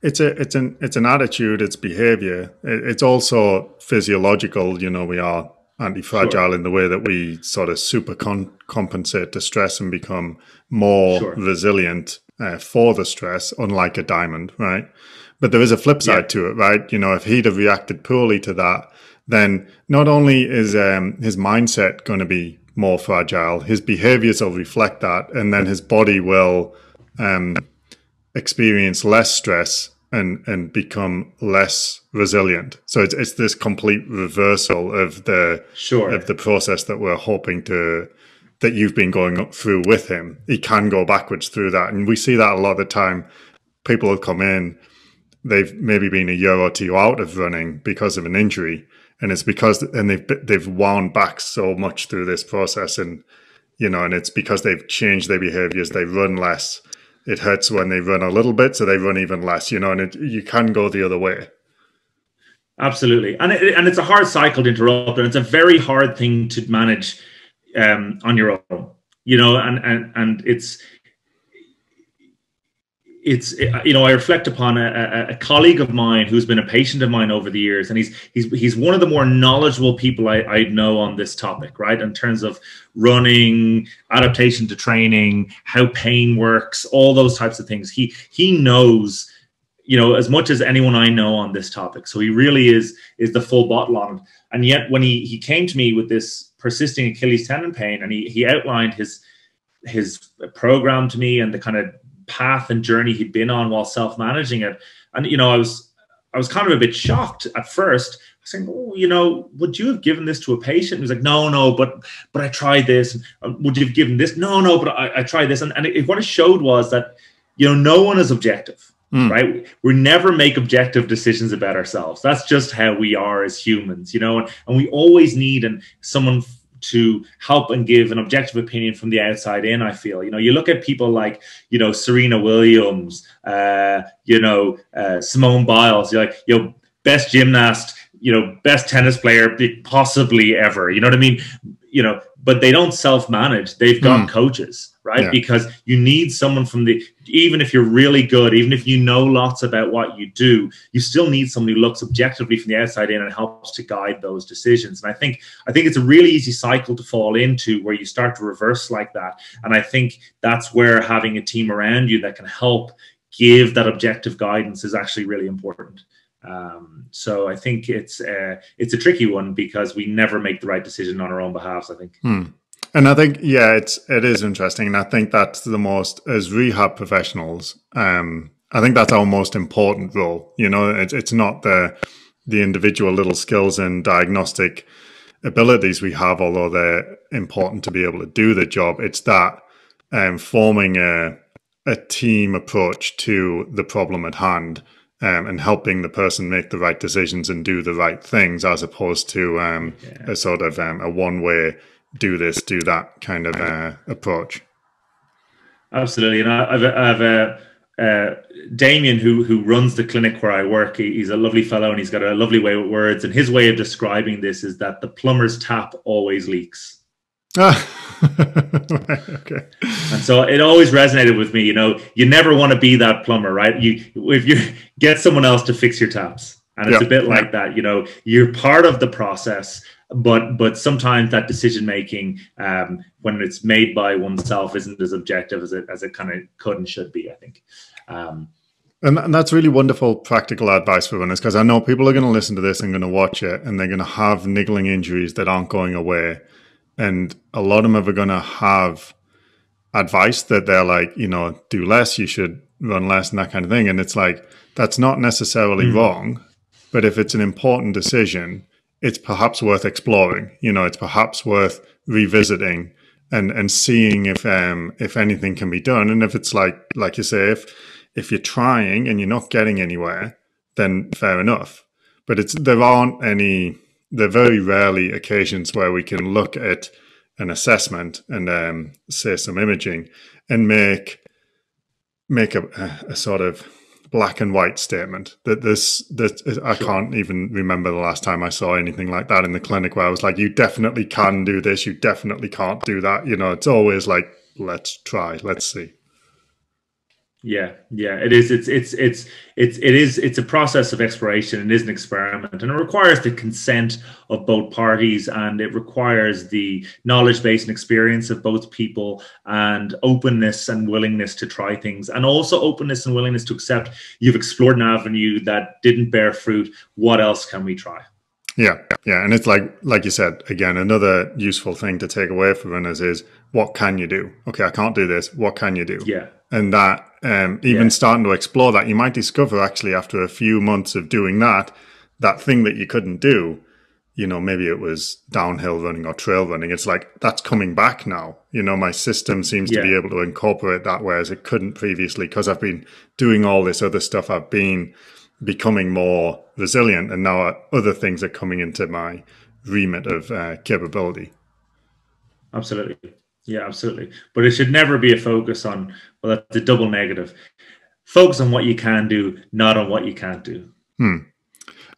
It's an attitude, it's behavior. It's also physiological. You know, we are anti-fragile in the way that we sort of super compensate to stress and become more resilient for the stress, unlike a diamond, right? But there is a flip side to it, right? You know, if he'd have reacted poorly to that, then not only is his mindset going to be more fragile, his behaviors will reflect that, and then his body will experience less stress and become less resilient. So it's this complete reversal of the process that we're hoping that you've been going through with him. He can go backwards through that. And we see that a lot of the time. People have come in, they've maybe been a year or two out of running because of an injury. And it's because, and they've wound back so much through this process, and, you know, and it's because they've changed their behaviors. They run less. It hurts when they run a little bit, so they run even less, you know, and you can go the other way. Absolutely. And it's a hard cycle to interrupt, and it's a very hard thing to manage on your own, you know, and it's, you know, I reflect upon a colleague of mine who's been a patient of mine over the years, and he's one of the more knowledgeable people I know on this topic, right? In terms of running, adaptation to training, how pain works, all those types of things. He knows, you know, as much as anyone I know on this topic. So he really is the full bottle on it. And yet when he came to me with this persisting Achilles tendon pain, and he outlined his program to me and the kind of path and journey he'd been on while self-managing it, and you know, I was kind of a bit shocked at first. I was saying, "Oh, you know, would you have given this to a patient?" He was like, "No, but I tried this. And would you have given this?" No, but I tried this, and what it showed was that, you know, no one is objective, right? We never make objective decisions about ourselves. That's just how we are as humans, you know, and we always need someone to help and give an objective opinion from the outside in, I feel. You know, you look at people like, you know, Serena Williams, you know, Simone Biles, you're like, you know, best gymnast, you know, best tennis player possibly ever, you know what I mean? You know, but they don't self-manage. They've got coaches, right? Yeah. Because you need someone even if you're really good, even if you know lots about what you do, you still need somebody who looks objectively from the outside in and helps to guide those decisions. And I think it's a really easy cycle to fall into where you start to reverse like that. And I think that's where having a team around you that can help give that objective guidance is actually really important. So I think it's a tricky one because we never make the right decision on our own behalves, I think. And I think, yeah, it is interesting. And I think that's the most, as rehab professionals, I think that's our most important role. You know, it's not the individual little skills and diagnostic abilities we have, although they're important to be able to do the job. It's that forming a team approach to the problem at hand. And helping the person make the right decisions and do the right things, as opposed to a sort of a one-way do this, do that kind of approach. Absolutely, and I've Damien, who runs the clinic where I work. He's a lovely fellow, and he's got a lovely way with words. And his way of describing this is that the plumber's tap always leaks. Okay. And so it always resonated with me. You know, you never want to be that plumber, right? If you get someone else to fix your taps, and it's a bit like that. You know, you're part of the process, but sometimes that decision making, when it's made by oneself, isn't as objective as it kind of could and should be, I think. And that's really wonderful practical advice for runners, because I know people are going to listen to this and going to watch it, and they're going to have niggling injuries that aren't going away. And a lot of them are going to have advice that they're like, you know, do less, you should run less, and that kind of thing. And it's like, that's not necessarily wrong, but if it's an important decision, it's perhaps worth exploring. You know, it's perhaps worth revisiting and seeing if anything can be done. And if it's like you say, if you're trying and you're not getting anywhere, then fair enough. But there are very rarely occasions where we can look at an assessment and say some imaging and make a sort of black and white statement that I can't even remember the last time I saw anything like that in the clinic, where I was like, you definitely can do this, you definitely can't do that. You know, it's always like, let's try, let's see. Yeah, it is. It's a process of exploration. It is an experiment, and it requires the consent of both parties, and it requires the knowledge base and experience of both people, and openness and willingness to try things, and also openness and willingness to accept you've explored an avenue that didn't bear fruit. What else can we try? Yeah, and it's like you said, again, another useful thing to take away from runners is, what can you do? Okay, I can't do this. What can you do? Yeah. And that starting to explore that, you might discover actually after a few months of doing that thing that you couldn't do, you know, maybe it was downhill running or trail running. It's like, that's coming back now. You know, my system seems to be able to incorporate that, whereas it couldn't previously, because I've been doing all this other stuff. I've been becoming more resilient, and now other things are coming into my remit of capability. Absolutely. Yeah, absolutely. But it should never be a focus on, well, that's a double negative. Focus on what you can do, not on what you can't do.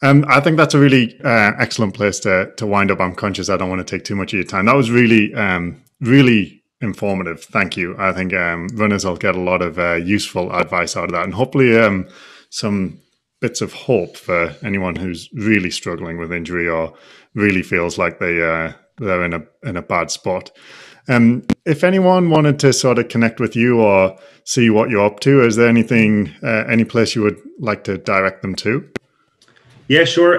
I think that's a really excellent place to wind up. I'm conscious I don't want to take too much of your time. That was really, really informative. Thank you. I think runners will get a lot of useful advice out of that, and hopefully some bits of hope for anyone who's really struggling with injury or really feels like they're in a bad spot. If anyone wanted to sort of connect with you or see what you're up to, is there anything, any place you would like to direct them to? Yeah, sure.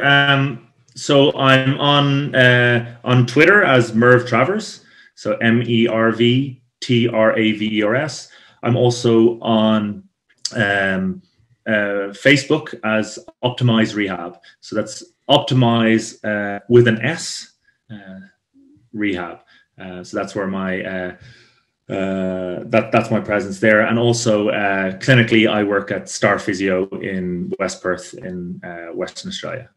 So I'm on Twitter as Merv Travers, so M-E-R-V-T-R-A-V-E-R-S. I'm also on Facebook as Optimize Rehab. So that's Optimize with an S, Rehab. So that's where my that's my presence there, and also clinically I work at Star Physio in West Perth in Western Australia.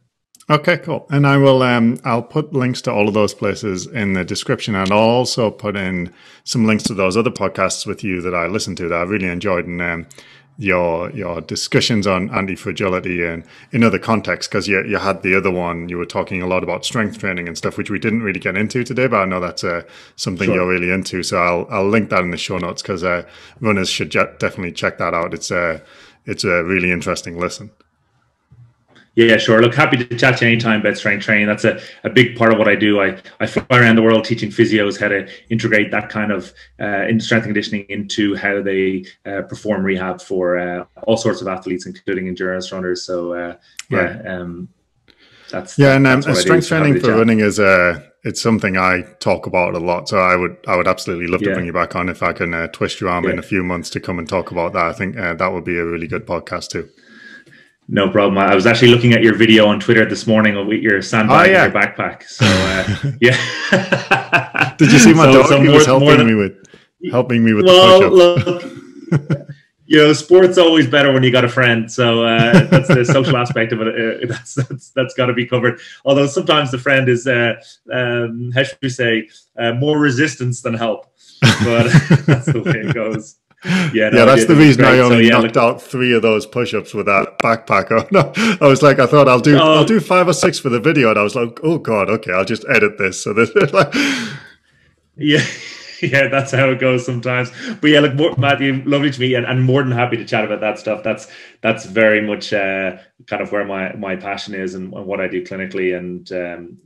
Okay, cool. And I will I'll put links to all of those places in the description, and I'll also put in some links to those other podcasts with you that I listened to that I really enjoyed, and your discussions on anti-fragility and in other contexts, because you had the other one, you were talking a lot about strength training and stuff, which we didn't really get into today, but I know that's something you're really into. So I'll link that in the show notes, because runners should definitely check that out. It's a really interesting listen. Yeah, sure. Look, happy to chat to you anytime about strength training. That's a big part of what I do. I fly around the world teaching physios how to integrate that kind of strength and conditioning into how they perform rehab for all sorts of athletes, including endurance runners. So that's strength training for running is it's something I talk about a lot. So I would absolutely love to bring you back on if I can twist your arm in a few months to come and talk about that. I think that would be a really good podcast too. No problem. I was actually looking at your video on Twitter this morning of your sandbag in your backpack. So, yeah. Did you see my dog? He was helping me with the push-up. You know, sport's always better when you got a friend. So that's the social aspect of it. That's got to be covered. Although sometimes the friend is, how should we say, more resistance than help. But that's the way it goes. Yeah, no, that's the reason I only knocked out 3 of those push-ups with that backpack. Oh, no. I was like, I thought I'll do 5 or 6 for the video, and I was like, oh god, okay, I'll just edit this. So this, like, Yeah. Yeah, that's how it goes sometimes. But yeah, look, Matthew, lovely to meet you, and more than happy to chat about that stuff. That's very much kind of where my passion is and what I do clinically. And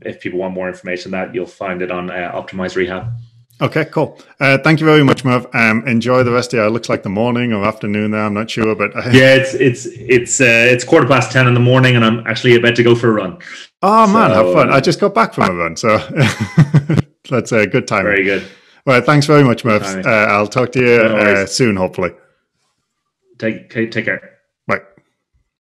if people want more information, that you'll find it on Optimize Rehab. Okay, cool. Thank you very much, Merv. Enjoy the rest of your, it looks like the morning or afternoon there, I'm not sure, but yeah, it's 10:15 in the morning, and I'm actually about to go for a run. Oh man, have fun. I just got back from a run, so that's a good timing. Very good. Well, thanks very much, Merv. I'll talk to you soon, hopefully. Take care.